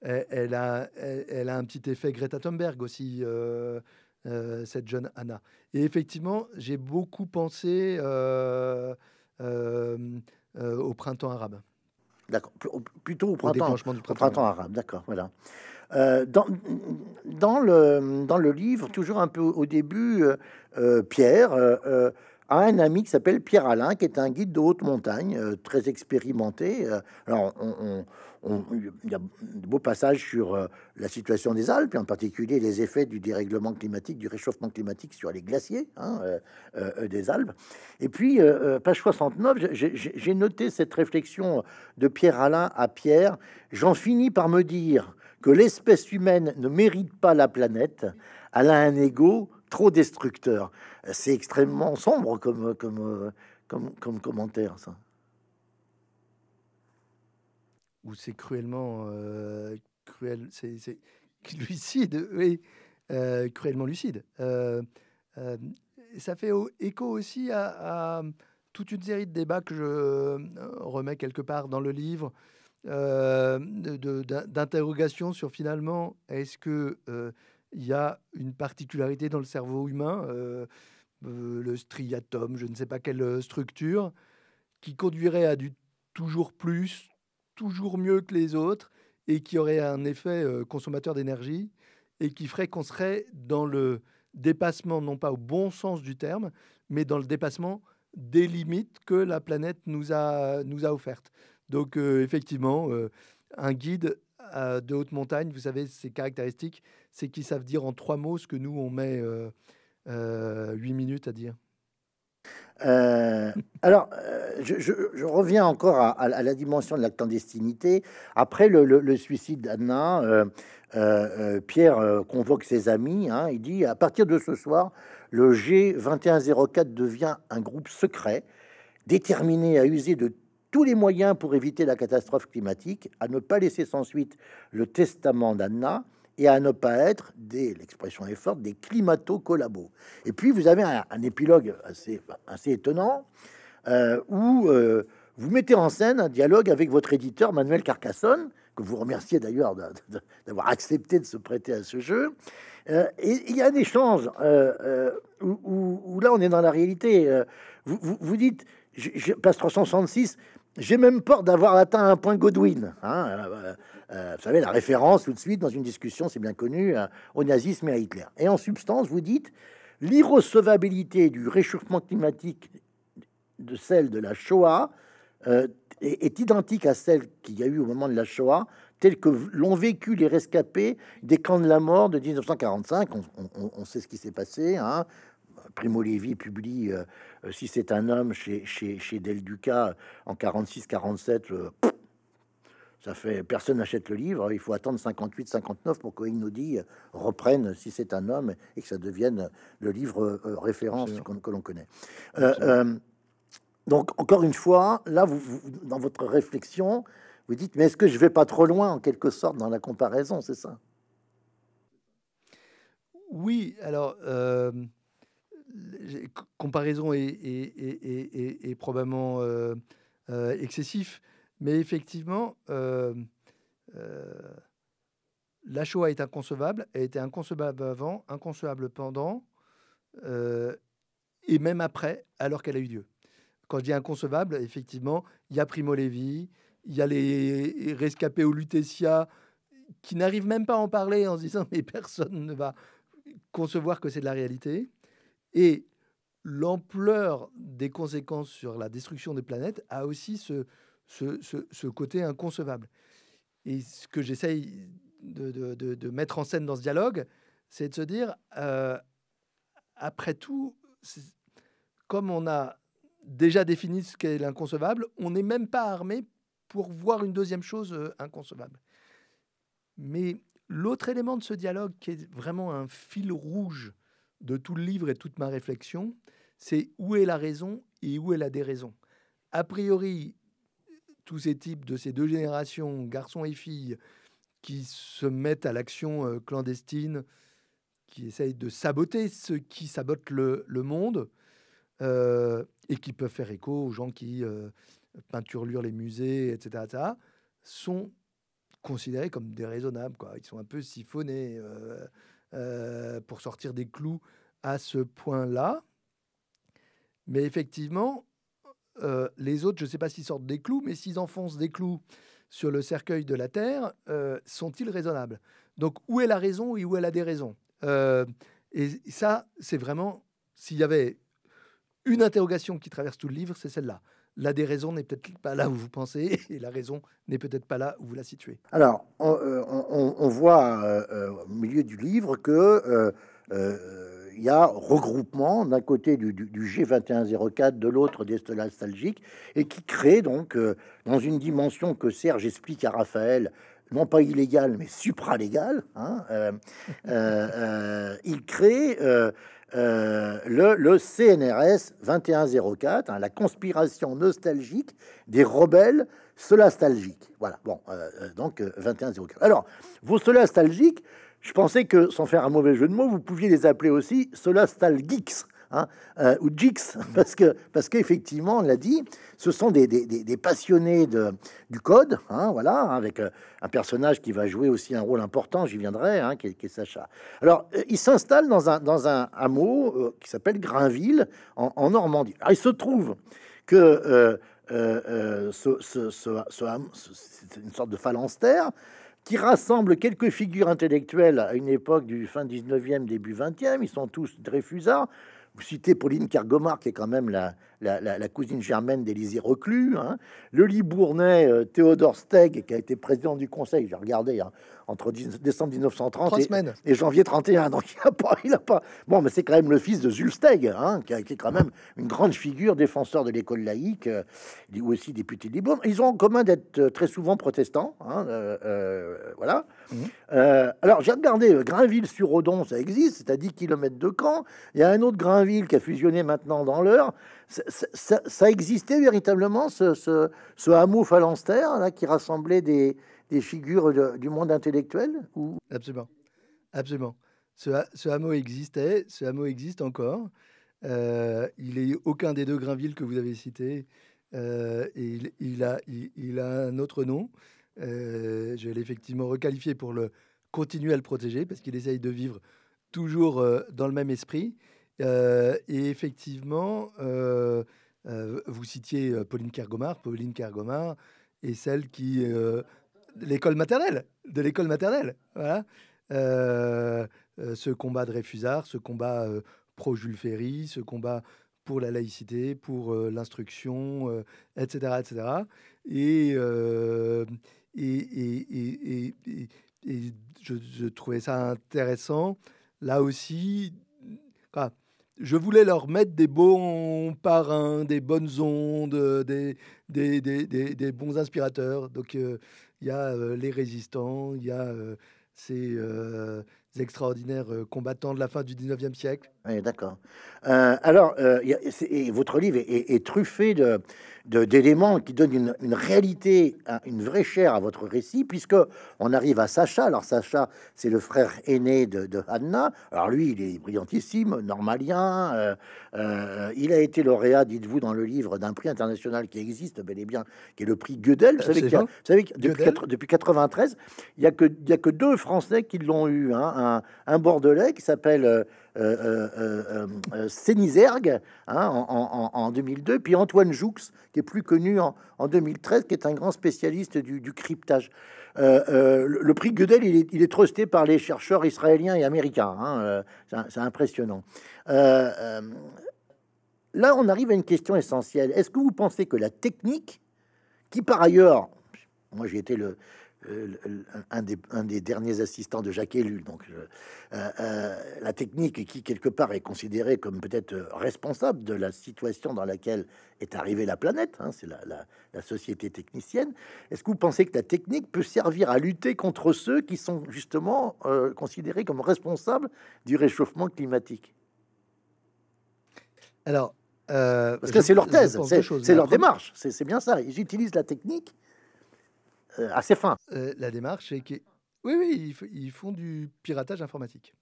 elle, elle, a, elle, elle a un petit effet Greta Thunberg aussi, euh, Euh, cette jeune Anna. Et effectivement, j'ai beaucoup pensé euh, euh, euh, au printemps arabe. D'accord. Plutôt au printemps, au déclenchement du printemps, au printemps arabe. arabe. D'accord, voilà. Euh, dans, dans, le, dans le livre, toujours un peu au début, euh, Pierre euh, a un ami qui s'appelle Pierre Alain, qui est un guide de haute montagne, euh, très expérimenté. Alors, on... on il y a de beaux passages sur euh, la situation des Alpes, et en particulier les effets du dérèglement climatique, du réchauffement climatique sur les glaciers hein, euh, euh, des Alpes. Et puis, euh, page soixante-neuf, j'ai noté cette réflexion de Pierre Alain à Pierre. J'en finis par me dire que l'espèce humaine ne mérite pas la planète. Elle a un ego trop destructeur. C'est extrêmement sombre comme, comme, comme, comme commentaire, ça. Où c'est cruellement euh, cruel, c'est lucide, oui, euh, cruellement lucide. Euh, euh, ça fait écho aussi à, à toute une série de débats que je remets quelque part dans le livre, euh, d'interrogations sur finalement, est-ce que euh, y a une particularité dans le cerveau humain, euh, euh, le striatum, je ne sais pas quelle structure, qui conduirait à du toujours plus, toujours mieux que les autres, et qui aurait un effet euh, consommateur d'énergie, et qui ferait qu'on serait dans le dépassement, non pas au bon sens du terme, mais dans le dépassement des limites que la planète nous a, nous a offertes. Donc, euh, effectivement, euh, un guide euh, de haute montagne, vous savez, ces caractéristiques, c'est qu'ils savent dire en trois mots ce que nous, on met euh, euh, huit minutes à dire. Euh, alors, euh, je, je, je reviens encore à, à la dimension de la clandestinité. Après le, le, le suicide d'Anna, euh, euh, Pierre euh, convoque ses amis. Hein, il dit, à partir de ce soir, le G vingt et un zéro quatre devient un groupe secret, déterminé à user de tous les moyens pour éviter la catastrophe climatique, à ne pas laisser sans suite le testament d'Anna, et à ne pas être, l'expression est forte, des climato-collabos. Et puis, vous avez un, un épilogue assez, assez étonnant, euh, où euh, vous mettez en scène un dialogue avec votre éditeur, Manuel Carcassonne, que vous remerciez d'ailleurs d'avoir accepté de se prêter à ce jeu. Euh, et il y a un échange euh, euh, où, où, où, là, on est dans la réalité. Euh, vous, vous, vous dites, je, je, page trois cent soixante-six, j'ai même peur d'avoir atteint un point Godwin. Hein, euh, euh, vous savez, la référence tout de suite dans une discussion, c'est bien connu, euh, au nazisme et à Hitler. Et en substance, vous dites, l'irrecevabilité du réchauffement climatique de celle de la Shoah euh, est, est identique à celle qu'il y a eu au moment de la Shoah, telle que l'ont vécu les rescapés des camps de la mort de mille neuf cent quarante-cinq. On, on, on sait ce qui s'est passé, hein. Primo Levi publie euh, Si c'est un homme chez, chez, chez Del Duca en quarante-six quarante-sept. Euh, ça fait personne n'achète le livre. Il faut attendre cinquante-huit cinquante-neuf pour que Inaudi reprenne Si c'est un homme et que ça devienne le livre euh, référence que, que l'on connaît. Euh, euh, donc, encore une fois, là, vous, vous, dans votre réflexion, vous dites, mais est-ce que je vais pas trop loin en quelque sorte dans la comparaison? C'est ça? Oui, alors. Euh... Comparaison est, est, est, est, est, est probablement euh, euh, excessif, mais effectivement, euh, euh, la Shoah est inconcevable, elle était inconcevable avant, inconcevable pendant, euh, et même après, alors qu'elle a eu lieu. Quand je dis inconcevable, effectivement, il y a Primo Levi, il y a les rescapés au Lutetia qui n'arrivent même pas à en parler en se disant mais personne ne va concevoir que c'est de la réalité. Et l'ampleur des conséquences sur la destruction des planètes a aussi ce, ce, ce, ce côté inconcevable. Et ce que j'essaye de, de, de, de mettre en scène dans ce dialogue, c'est de se dire, euh, après tout, comme on a déjà défini ce qu'est l'inconcevable, on n'est même pas armé pour voir une deuxième chose euh, inconcevable. Mais l'autre élément de ce dialogue, qui est vraiment un fil rouge de tout le livre et toute ma réflexion, c'est où est la raison et où est la déraison. A priori, tous ces types de ces deux générations, garçons et filles, qui se mettent à l'action clandestine, qui essayent de saboter ceux qui sabotent le, le monde, euh, et qui peuvent faire écho aux gens qui euh, peinturlurent les musées, et cetera, et cetera, sont considérés comme déraisonnables, quoi. Ils sont un peu siphonnés, euh, Euh, pour sortir des clous à ce point-là. Mais effectivement, euh, les autres, je ne sais pas s'ils sortent des clous, mais s'ils enfoncent des clous sur le cercueil de la Terre, euh, sont-ils raisonnables? Donc, où est la raison et où est la déraison? euh, Et ça, c'est vraiment... S'il y avait une interrogation qui traverse tout le livre, c'est celle-là. La déraison n'est peut-être pas là où vous pensez et la raison n'est peut-être pas là où vous la situez. Alors, on, on, on voit euh, au milieu du livre qu'il euh, euh, y a regroupement d'un côté du, du, du G vingt et un zéro quatre, de l'autre des Solastalgiques, et qui crée donc, euh, dans une dimension que Serge explique à Raphaël, non pas illégale, mais supralégale, hein, euh, euh, euh, il crée... Euh, Euh, le, le C N R S vingt et un zéro quatre, hein, la conspiration nostalgique des rebelles solastalgiques. Voilà, bon, euh, donc euh, vingt et un zéro quatre. Alors, vos solastalgiques, je pensais que, sans faire un mauvais jeu de mots, vous pouviez les appeler aussi solastalgiques, hein, euh, ou jiks, parce que, parce qu'effectivement, on l'a dit, ce sont des, des, des, des passionnés de, du code, hein, voilà, avec euh, un personnage qui va jouer aussi un rôle important, j'y viendrai, hein, qui, est, qui est Sacha. Alors, euh, il s'installe dans un, dans un hameau euh, qui s'appelle Grainville, en, en Normandie. Alors, il se trouve que euh, euh, euh, ce, ce, ce, ce hameau, c'est une sorte de phalanstère qui rassemble quelques figures intellectuelles à une époque du fin dix-neuvième, début vingtième, ils sont tous dreyfusards. Vous citez Pauline Kergomar, qui est quand même la, la, la, la cousine germaine d'Élisée Reclus, hein, le Libournais euh, Théodore Steg, qui a été président du Conseil, j'ai regardé, hein, entre dix, décembre mille neuf cent trente et, et janvier trente et un, donc il n'a pas, il a pas... Bon, mais c'est quand même le fils de Jules Steg, hein, qui a été quand même une grande figure, défenseur de l'école laïque, euh, ou aussi député de Libourne. Ils ont en commun d'être très souvent protestants, hein, euh, euh, voilà. Mmh. Euh, alors, j'ai regardé, euh, Grainville-sur-Odon, ça existe, c'est à dix kilomètres de Caen. Il y a un autre Grainville qui a fusionné maintenant dans l'Eure. Ça, ça, ça existait véritablement, ce, ce, ce hameau phalanstère là, qui rassemblait des, des figures de, du monde intellectuel ou... Absolument. Absolument. Ce, ce hameau existait, ce hameau existe encore. Euh, il n'est aucun des deux Grainville que vous avez cités. Euh, il, il, a, il, il a un autre nom. Euh, je l'ai effectivement requalifié pour le continuer à le protéger parce qu'il essaye de vivre toujours euh, dans le même esprit. Euh, et effectivement, euh, euh, vous citiez euh, Pauline Kergomard. Pauline Kergomard est celle qui... Euh, l'école maternelle, de l'école maternelle. Voilà. Euh, euh, ce combat de Dreyfusard, ce combat euh, pro-Jules Ferry, ce combat pour la laïcité, pour euh, l'instruction, euh, et cetera, et cetera. Et... Euh, Et, et, et, et, et je, je trouvais ça intéressant. Là aussi, ah, je voulais leur mettre des bons parrains, des bonnes ondes, des, des, des, des, des bons inspirateurs. Donc, il euh, y a euh, les résistants, il y a euh, ces euh, extraordinaires combattants de la fin du dix-neuvième siècle. Oui, d'accord. Euh, alors, euh, y a, et votre livre est, est, est truffé de... d'éléments qui donnent une, une réalité, une vraie chair à votre récit, puisque on arrive à Sacha. Alors Sacha, c'est le frère aîné de, de Hannah. Alors lui, il est brillantissime, normalien. Euh, euh, il a été lauréat, dites-vous dans le livre, d'un prix international qui existe bel et bien, qui est le prix Gödel. Vous savez, qu'il y a, vous savez que depuis, depuis quatre-vingt-treize, il y a que il y a que deux Français qui l'ont eu. Hein, un, un Bordelais qui s'appelle euh, Euh, euh, euh, euh, Sénizergue, hein, en, en, en deux mille deux, puis Antoine Joux, qui est plus connu en, en deux mille treize, qui est un grand spécialiste du, du cryptage. Euh, euh, le, le prix Gödel, il est, il est trusté par les chercheurs israéliens et américains. Hein, euh, c'est impressionnant. Euh, euh, là, on arrive à une question essentielle. Est-ce que vous pensez que la technique, qui par ailleurs, moi j'ai été le... Un des, un des derniers assistants de Jacques Ellul, donc je, euh, euh, la technique qui quelque part est considérée comme peut-être responsable de la situation dans laquelle est arrivée la planète, hein, c'est la, la, la société technicienne. Est-ce que vous pensez que la technique peut servir à lutter contre ceux qui sont justement euh, considérés comme responsables du réchauffement climatique? Alors, euh, parce que c'est leur thèse, c'est leur démarche, c'est bien ça. Ils utilisent la technique. Euh, assez fin. Euh, la démarche est que... Oui, oui, ils, ils font du piratage informatique.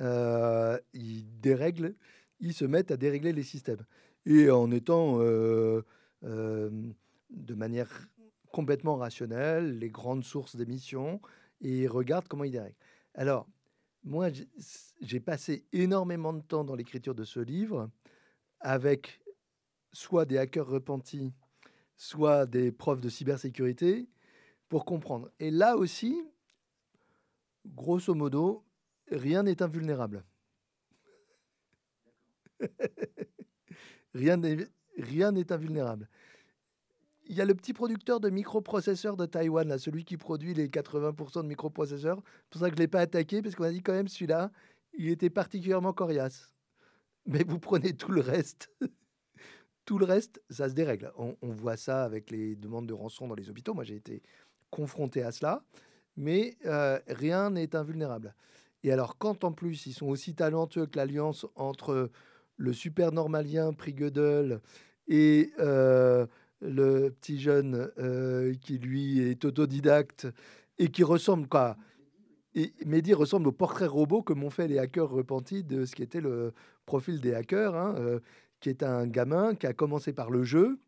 Euh, ils dérèglent, ils se mettent à dérégler les systèmes. Et en étant euh, euh, de manière complètement rationnelle, les grandes sources d'émissions, et ils regardent comment ils dérèglent. Alors, moi, j'ai passé énormément de temps dans l'écriture de ce livre avec soit des hackers repentis, soit des profs de cybersécurité, pour comprendre. Et là aussi, grosso modo, rien n'est invulnérable. Rien n'est, rien n'est invulnérable. Il y a le petit producteur de microprocesseurs de Taïwan, là, celui qui produit les quatre-vingts pour cent de microprocesseurs. C'est pour ça que je ne l'ai pas attaqué, parce qu'on a dit quand même, celui-là, il était particulièrement coriace. Mais vous prenez tout le reste... Tout le reste, ça se dérègle. On, on voit ça avec les demandes de rançon dans les hôpitaux. Moi, j'ai été confronté à cela. Mais euh, rien n'est invulnérable. Et alors, quand en plus, ils sont aussi talentueux que l'alliance entre le super normalien prix Gödel et euh, le petit jeune euh, qui, lui, est autodidacte et qui ressemble... Quoi, et Mehdi ressemble au portrait robot que m'ont fait les hackers repentis de ce qui était le profil des hackers, hein, euh, qui est un gamin qui a commencé par le jeu,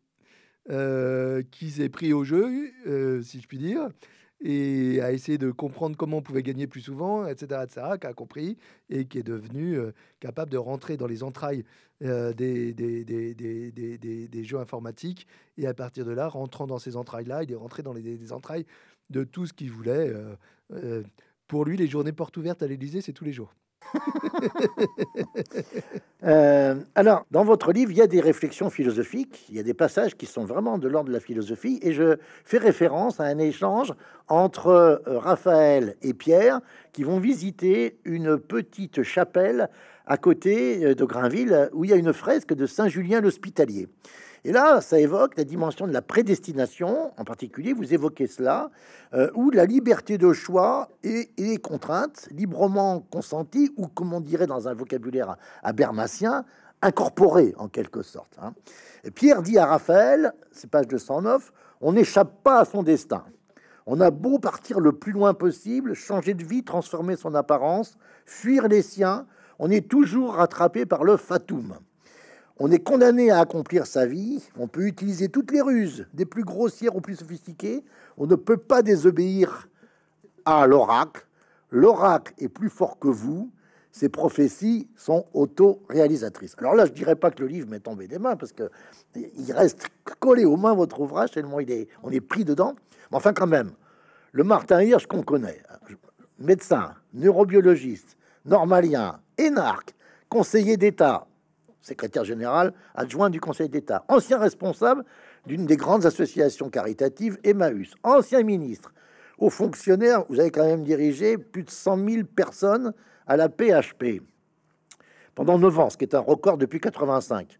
euh, qui s'est pris au jeu, euh, si je puis dire, et a essayé de comprendre comment on pouvait gagner plus souvent, et cetera, et cetera, qui a compris et qui est devenu euh, capable de rentrer dans les entrailles euh, des, des, des, des, des, des, des jeux informatiques. Et à partir de là, rentrant dans ces entrailles-là, il est rentré dans les, les entrailles de tout ce qu'il voulait. Euh, euh, pour lui, les journées portes ouvertes à l'Élysée, c'est tous les jours. euh, alors, dans votre livre, il y a des réflexions philosophiques, il y a des passages qui sont vraiment de l'ordre de la philosophie, et je fais référence à un échange entre Raphaël et Pierre, qui vont visiter une petite chapelle à côté de Grainville, où il y a une fresque de Saint Julien l'Hospitalier. Et là, ça évoque la dimension de la prédestination, en particulier, vous évoquez cela, euh, où la liberté de choix et, et les contraintes librement consenties, ou comme on dirait dans un vocabulaire habermasien, incorporées en quelque sorte. Hein. Pierre dit à Raphaël, c'est page deux cent neuf, on n'échappe pas à son destin. On a beau partir le plus loin possible, changer de vie, transformer son apparence, fuir les siens, on est toujours rattrapé par le fatum. On est condamné à accomplir sa vie, on peut utiliser toutes les ruses, des plus grossières aux plus sophistiquées, on ne peut pas désobéir à l'oracle, l'oracle est plus fort que vous, ces prophéties sont autoréalisatrices. Alors là, je ne dirais pas que le livre m'est tombé des mains, parce qu'il reste collé aux mains votre ouvrage, tellement il est, on est pris dedans, mais enfin quand même, le Martin Hirsch qu'on connaît, médecin, neurobiologiste, normalien, énarque, conseiller d'État, secrétaire général adjoint du Conseil d'État, ancien responsable d'une des grandes associations caritatives, Emmaüs, ancien ministre, haut fonctionnaire, vous avez quand même dirigé plus de cent mille personnes à la P H P pendant neuf ans, ce qui est un record depuis mille neuf cent quatre-vingt-cinq.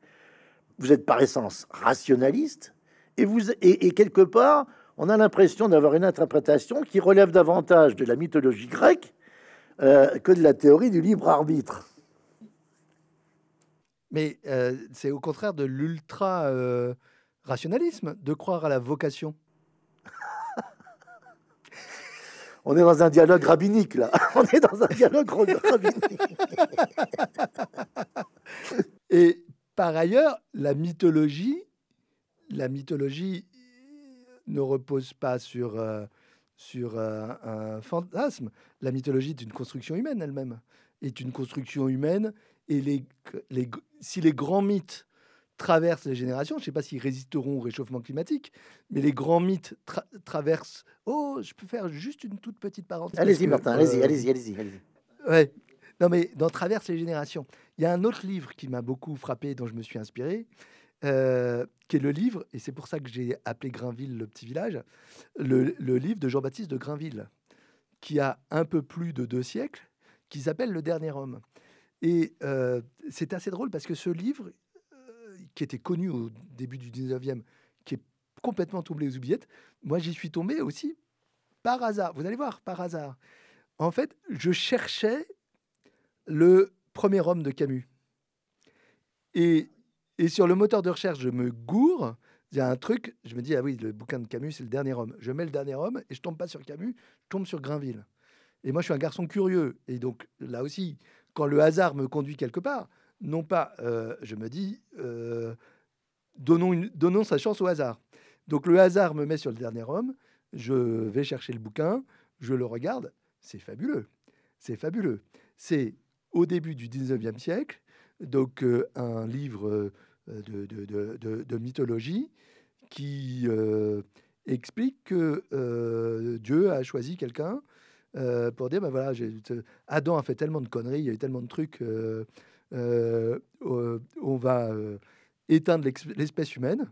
Vous êtes par essence rationaliste et, vous, et, et quelque part, on a l'impression d'avoir une interprétation qui relève davantage de la mythologie grecque euh, que de la théorie du libre arbitre. Mais euh, c'est au contraire de l'ultra-rationalisme, euh, de croire à la vocation. On est dans un dialogue rabbinique, là. On est dans un dialogue rabbinique. Et par ailleurs, la mythologie, la mythologie ne repose pas sur, euh, sur euh, un fantasme. La mythologie est une construction humaine elle-même, est une construction humaine. Et les, les, si les grands mythes traversent les générations, je ne sais pas s'ils résisteront au réchauffement climatique, mais les grands mythes tra traversent... Oh, je peux faire juste une toute petite parenthèse. Allez-y, Martin, euh, allez-y, allez-y, allez-y. Allez ouais. Non, mais dans Traverse les générations, il y a un autre livre qui m'a beaucoup frappé, dont je me suis inspiré, euh, qui est le livre, et c'est pour ça que j'ai appelé Grainville le petit village, le, le livre de Jean-Baptiste de Grainville, qui a un peu plus de deux siècles, qui s'appelle « Le dernier homme ». Et euh, c'est assez drôle parce que ce livre, euh, qui était connu au début du dix-neuvième, qui est complètement tombé aux oubliettes, moi j'y suis tombé aussi par hasard. Vous allez voir, par hasard. En fait, je cherchais le premier homme de Camus. Et, et sur le moteur de recherche, je me gourre. Il y a un truc, je me dis, ah oui, le bouquin de Camus, c'est le dernier homme. Je mets le dernier homme et je tombe pas sur Camus, je tombe sur Grainville. Et moi, je suis un garçon curieux. Et donc, là aussi... Quand le hasard me conduit quelque part, non pas, euh, je me dis, euh, donnons, une, donnons sa chance au hasard. Donc le hasard me met sur le dernier homme, je vais chercher le bouquin, je le regarde, c'est fabuleux, c'est fabuleux. C'est au début du dix-neuvième siècle, donc euh, un livre de, de, de, de, de mythologie qui euh, explique que euh, Dieu a choisi quelqu'un Euh, pour dire, ben voilà, Adam a fait tellement de conneries, il y a eu tellement de trucs, euh, euh, euh, on va euh, éteindre l'espèce humaine.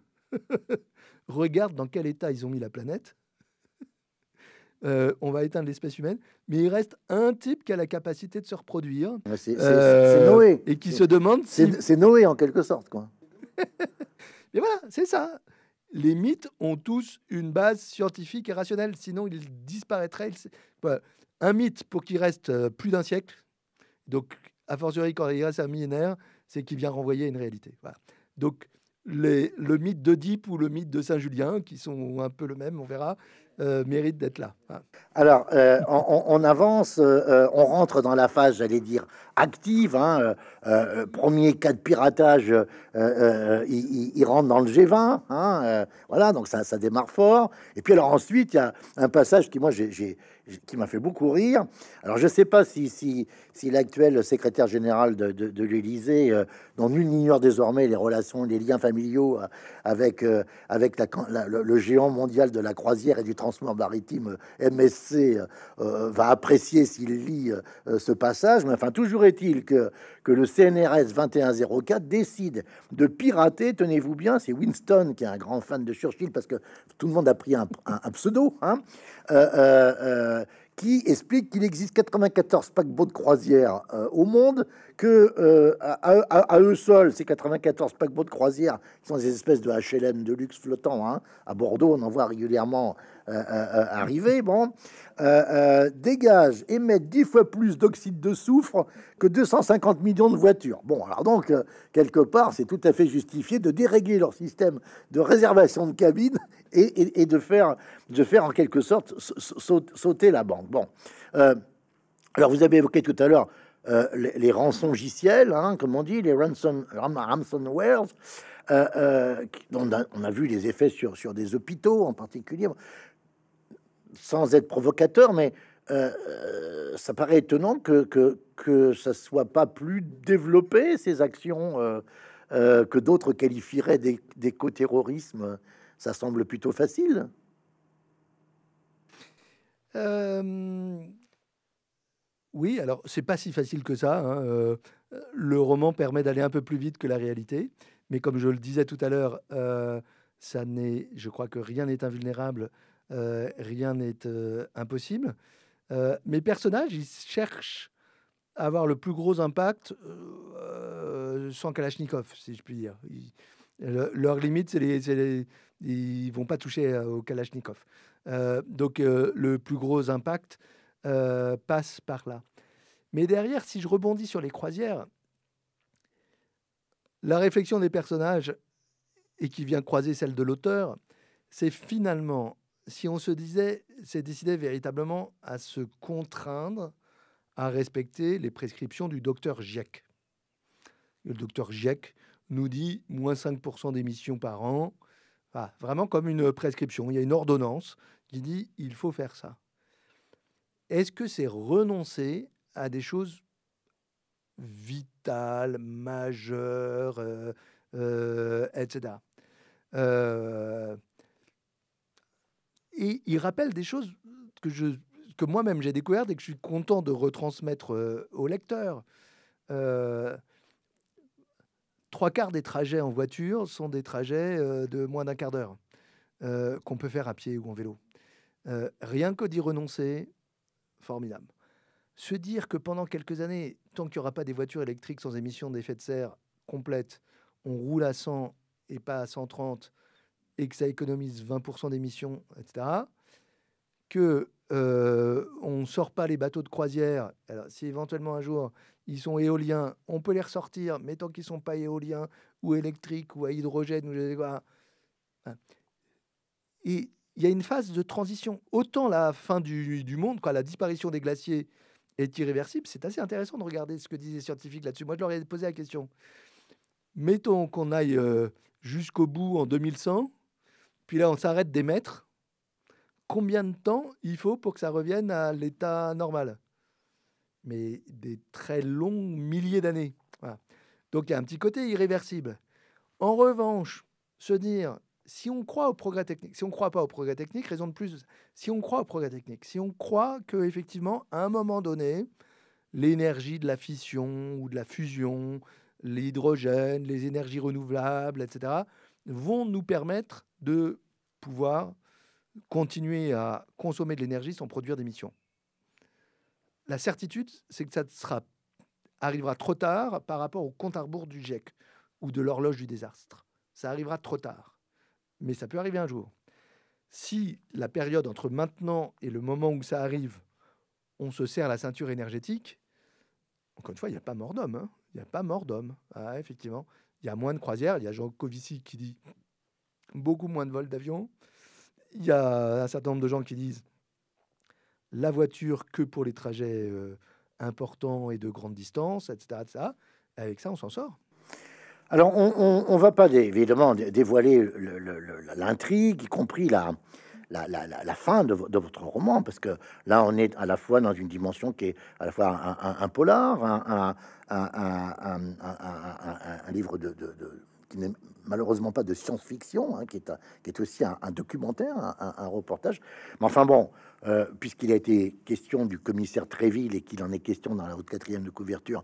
Regarde dans quel état ils ont mis la planète. Euh, on va éteindre l'espèce humaine, mais il reste un type qui a la capacité de se reproduire. C'est euh, Noé. Et qui se demande si... C'est Noé, en quelque sorte, quoi. Mais voilà, c'est ça. Les mythes ont tous une base scientifique et rationnelle, sinon ils disparaîtraient. Un mythe, pour qu'il reste plus d'un siècle, donc a fortiori quand il reste un millénaire, c'est qu'il vient renvoyer une réalité. Voilà. Donc les, le mythe d'Oedipe ou le mythe de Saint-Julien, qui sont un peu le même, on verra, euh, méritent d'être là. Voilà. Alors, euh, on, on avance, euh, on rentre dans la phase, j'allais dire, active. Hein, euh, euh, premier cas de piratage, euh, euh, il, il rentre dans le G vingt. Hein, euh, voilà, donc ça, ça démarre fort. Et puis alors ensuite, il y a un passage qui, moi, j'ai, j'ai, qui m'a fait beaucoup rire. Alors, je ne sais pas si, si, si l'actuel secrétaire général de, de, de l'Élysée, euh, dont nul n'ignore désormais les relations, les liens familiaux, familiaux avec, euh, avec la, la, le, le géant mondial de la croisière et du transport maritime M S C euh, va apprécier s'il lit euh, ce passage. Mais enfin, toujours est-il que, que le C N R S vingt et un zéro quatre décide de pirater, tenez-vous bien, c'est Winston qui est un grand fan de Churchill parce que tout le monde a pris un, un, un pseudo, hein, euh, euh, euh, qui explique qu'il existe quatre-vingt-quatorze paquebots de croisière euh, au monde, que euh, à, à, à eux seuls, ces quatre-vingt-quatorze paquebots de croisière qui sont des espèces de H L M de luxe flottant. Hein. À Bordeaux, on en voit régulièrement euh, euh, arriver. Bon, euh, euh, dégagent, émettent dix fois plus d'oxyde de soufre que deux cent cinquante millions de voitures. Bon, alors donc, euh, quelque part, c'est tout à fait justifié de dérégler leur système de réservation de cabines et, et, et de faire, de faire en quelque sorte sauter la banque. Bon, euh, alors vous avez évoqué tout à l'heure euh, les, les rançongiciels, hein, comme on dit, les ransom, ransomwares. Euh, euh, on, a, on a vu les effets sur, sur des hôpitaux en particulier, sans être provocateur, mais euh, ça paraît étonnant que, que, que ça soit pas plus développé, ces actions euh, euh, que d'autres qualifieraient d'éco-terrorisme. Ça semble plutôt facile. Euh, oui, alors c'est pas si facile que ça, hein. Euh, le roman permet d'aller un peu plus vite que la réalité, mais comme je le disais tout à l'heure, euh, ça n'est, je crois que rien n'est invulnérable, euh, rien n'est euh, impossible. Euh, mes personnages, ils cherchent à avoir le plus gros impact euh, sans Kalachnikov, si je puis dire. Ils, le, leur limite, c'est les, les, ils vont pas toucher au Kalachnikov. Euh, donc, euh, le plus gros impact euh, passe par là. Mais derrière, si je rebondis sur les croisières, la réflexion des personnages, et qui vient croiser celle de l'auteur, c'est finalement, si on se disait, s'est décidé véritablement à se contraindre à respecter les prescriptions du docteur GIEC. Le docteur GIEC nous dit moins cinq pour cent d'émissions par an, ah, vraiment comme une prescription. Il y a une ordonnance qui dit il faut faire ça. Est-ce que c'est renoncer à des choses vitales, majeures, euh, euh, et cetera. Euh, et il rappelle des choses que, je, que moi-même j'ai découvertes et que je suis content de retransmettre euh, au lecteur. Euh, Trois quarts des trajets en voiture sont des trajets euh, de moins d'un quart d'heure euh, qu'on peut faire à pied ou en vélo. Euh, rien que d'y renoncer, formidable. Se dire que pendant quelques années, tant qu'il n'y aura pas des voitures électriques sans émission d'effet de serre complète, on roule à cent et pas à cent trente et que ça économise vingt pour cent d'émissions, et cetera. Que euh, on ne sort pas les bateaux de croisière. Alors, si éventuellement un jour ils sont éoliens, on peut les ressortir, mais tant qu'ils ne sont pas éoliens ou électriques ou à hydrogène, ou je sais quoi. Et il y a une phase de transition. Autant la fin du, du monde, quoi, la disparition des glaciers est irréversible, c'est assez intéressant de regarder ce que disent les scientifiques là-dessus. Moi, je leur ai posé la question. Mettons qu'on aille euh, jusqu'au bout en deux mille cent, puis là, on s'arrête d'émettre. Combien de temps il faut pour que ça revienne à l'état normal? Mais des très longs milliers d'années. Voilà. Donc, il y a un petit côté irréversible. En revanche, se dire, si on croit au progrès technique, si on ne croit pas au progrès technique, raison de plus, si on croit au progrès technique, si on croit qu'effectivement, à un moment donné, l'énergie de la fission ou de la fusion, l'hydrogène, les énergies renouvelables, et cetera, vont nous permettre de pouvoir continuer à consommer de l'énergie sans produire d'émissions. La certitude, c'est que ça sera, arrivera trop tard par rapport au compte à rebours du GIEC ou de l'horloge du désastre. Ça arrivera trop tard, mais ça peut arriver un jour. Si la période entre maintenant et le moment où ça arrive, on se serre la ceinture énergétique, encore une fois, il n'y a pas mort d'homme. Hein, il n'y a pas mort d'homme, ah, effectivement. Il y a moins de croisières. Il y a Jean Covici qui dit beaucoup moins de vols d'avion. Il y a un certain nombre de gens qui disent la voiture que pour les trajets euh, importants et de grande distance, et cetera, et cetera. Avec ça, on s'en sort. Alors, on ne va pas dé, évidemment dé, dévoiler l'intrigue, y compris la, la, la, la fin de, de votre roman, parce que là, on est à la fois dans une dimension qui est à la fois un, un, un polar, un, un, un, un, un, un, un livre de, de, de qui n'est malheureusement pas de science-fiction, hein, qui, est un, qui est aussi un, un documentaire, un, un reportage. Mais enfin bon, euh, puisqu'il a été question du commissaire Tréville et qu'il en est question dans la haute quatrième de couverture,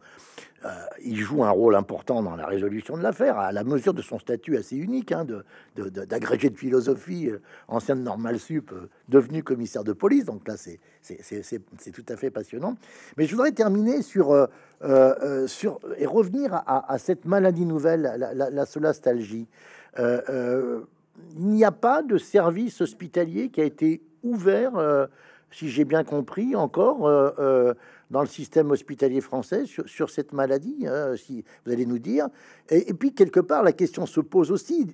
euh, il joue un rôle important dans la résolution de l'affaire, à la mesure de son statut assez unique, hein, de, de, de, d'agrégé de philosophie, euh, ancienne normale sup, euh, devenu commissaire de police. Donc là, c'est, c'est, c'est, c'est, c'est tout à fait passionnant. Mais je voudrais terminer sur... Euh, Euh, sur, et revenir à, à cette maladie nouvelle, la, la, la solastalgie. Euh, euh, il n'y a pas de service hospitalier qui a été ouvert, euh, si j'ai bien compris, encore euh, euh, dans le système hospitalier français sur, sur cette maladie, euh, si vous allez nous dire. Et, et puis, quelque part, la question se pose aussi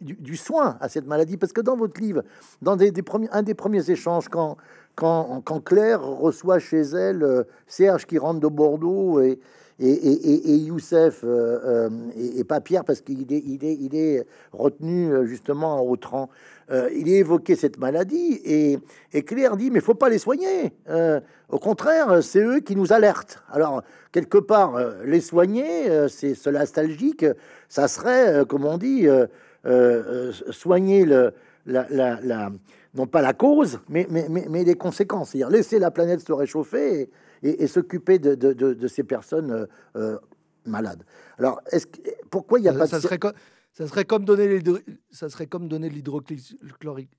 du, du soin à cette maladie, parce que dans votre livre, dans des, des premiers, un des premiers échanges, quand... Quand, quand Claire reçoit chez elle euh, Serge qui rentre de Bordeaux et, et, et, et Youssef, euh, euh, et, et pas Pierre parce qu'il est, il est, il est retenu euh, justement au Autran, euh, il est évoqué cette maladie et, et Claire dit mais faut pas les soigner, euh, au contraire c'est eux qui nous alertent. Alors quelque part euh, les soigner, euh, c'est solastalgique, ça serait euh, comme on dit euh, euh, soigner le la, la, la non pas la cause, mais, mais, mais, mais les conséquences. C'est-à-dire laisser la planète se réchauffer et, et, et s'occuper de, de, de, de ces personnes euh, malades. Alors, est-ce que, pourquoi il n'y a ça, pas ça de... Serait co- ça serait comme donner l'hydro... ça serait comme donner l'hydrochlorique...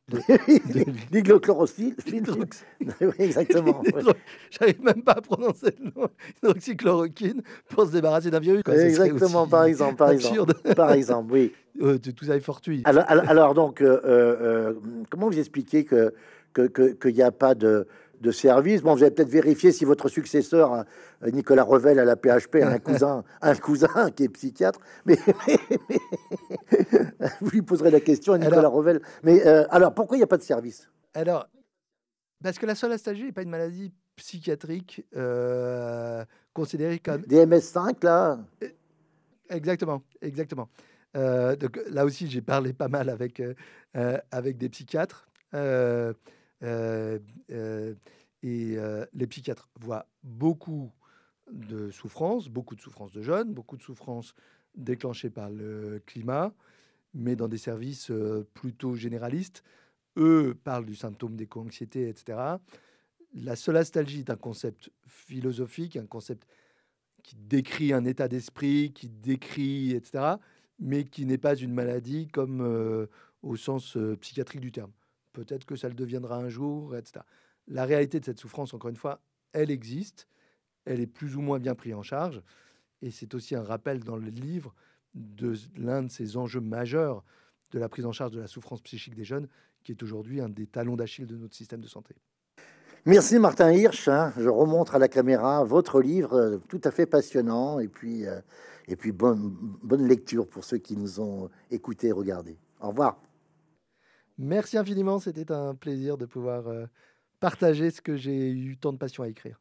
L'hydrochloroxyde. Oui, exactement. L'hydro... Ouais. J'avais même pas prononcé le nom. L'hydroxychloroquine pour se débarrasser d'un virus. Quoi. Exactement, par exemple. Par exemple, par exemple, oui. Euh, tout ça est fortuit. Alors, alors, alors donc, euh, euh, comment vous expliquez que qu'il que, que n'y a pas de, de service? Bon, vous avez peut-être vérifié si votre successeur, Nicolas Revel, à la P H P, a un cousin, un cousin qui est psychiatre. Mais, mais, mais vous lui poserez la question à Nicolas alors, Revel. Mais euh, alors, pourquoi il n'y a pas de service? Alors, parce que la solastalgie n'est pas une maladie psychiatrique euh, considérée comme... D M S cinq, là. Exactement, exactement. Euh, donc, là aussi, j'ai parlé pas mal avec, euh, avec des psychiatres. Euh, euh, euh, et euh, les psychiatres voient beaucoup de souffrances, beaucoup de souffrances de jeunes, beaucoup de souffrances déclenchées par le climat, mais dans des services euh, plutôt généralistes. Eux parlent du symptôme d'éco-anxiété, et cetera. La solastalgie est un concept philosophique, un concept qui décrit un état d'esprit, qui décrit, et cetera, mais qui n'est pas une maladie comme euh, au sens euh, psychiatrique du terme. Peut-être que ça le deviendra un jour, et cetera. La réalité de cette souffrance, encore une fois, elle existe, elle est plus ou moins bien prise en charge, et c'est aussi un rappel dans le livre de l'un de ces enjeux majeurs de la prise en charge de la souffrance psychique des jeunes, qui est aujourd'hui un des talons d'Achille de notre système de santé. Merci Martin Hirsch, hein. Je remontre à la caméra votre livre euh, tout à fait passionnant et puis, euh, et puis bonne, bonne lecture pour ceux qui nous ont écoutés et regardés. Au revoir. Merci infiniment, c'était un plaisir de pouvoir euh, partager ce que j'ai eu tant de passion à écrire.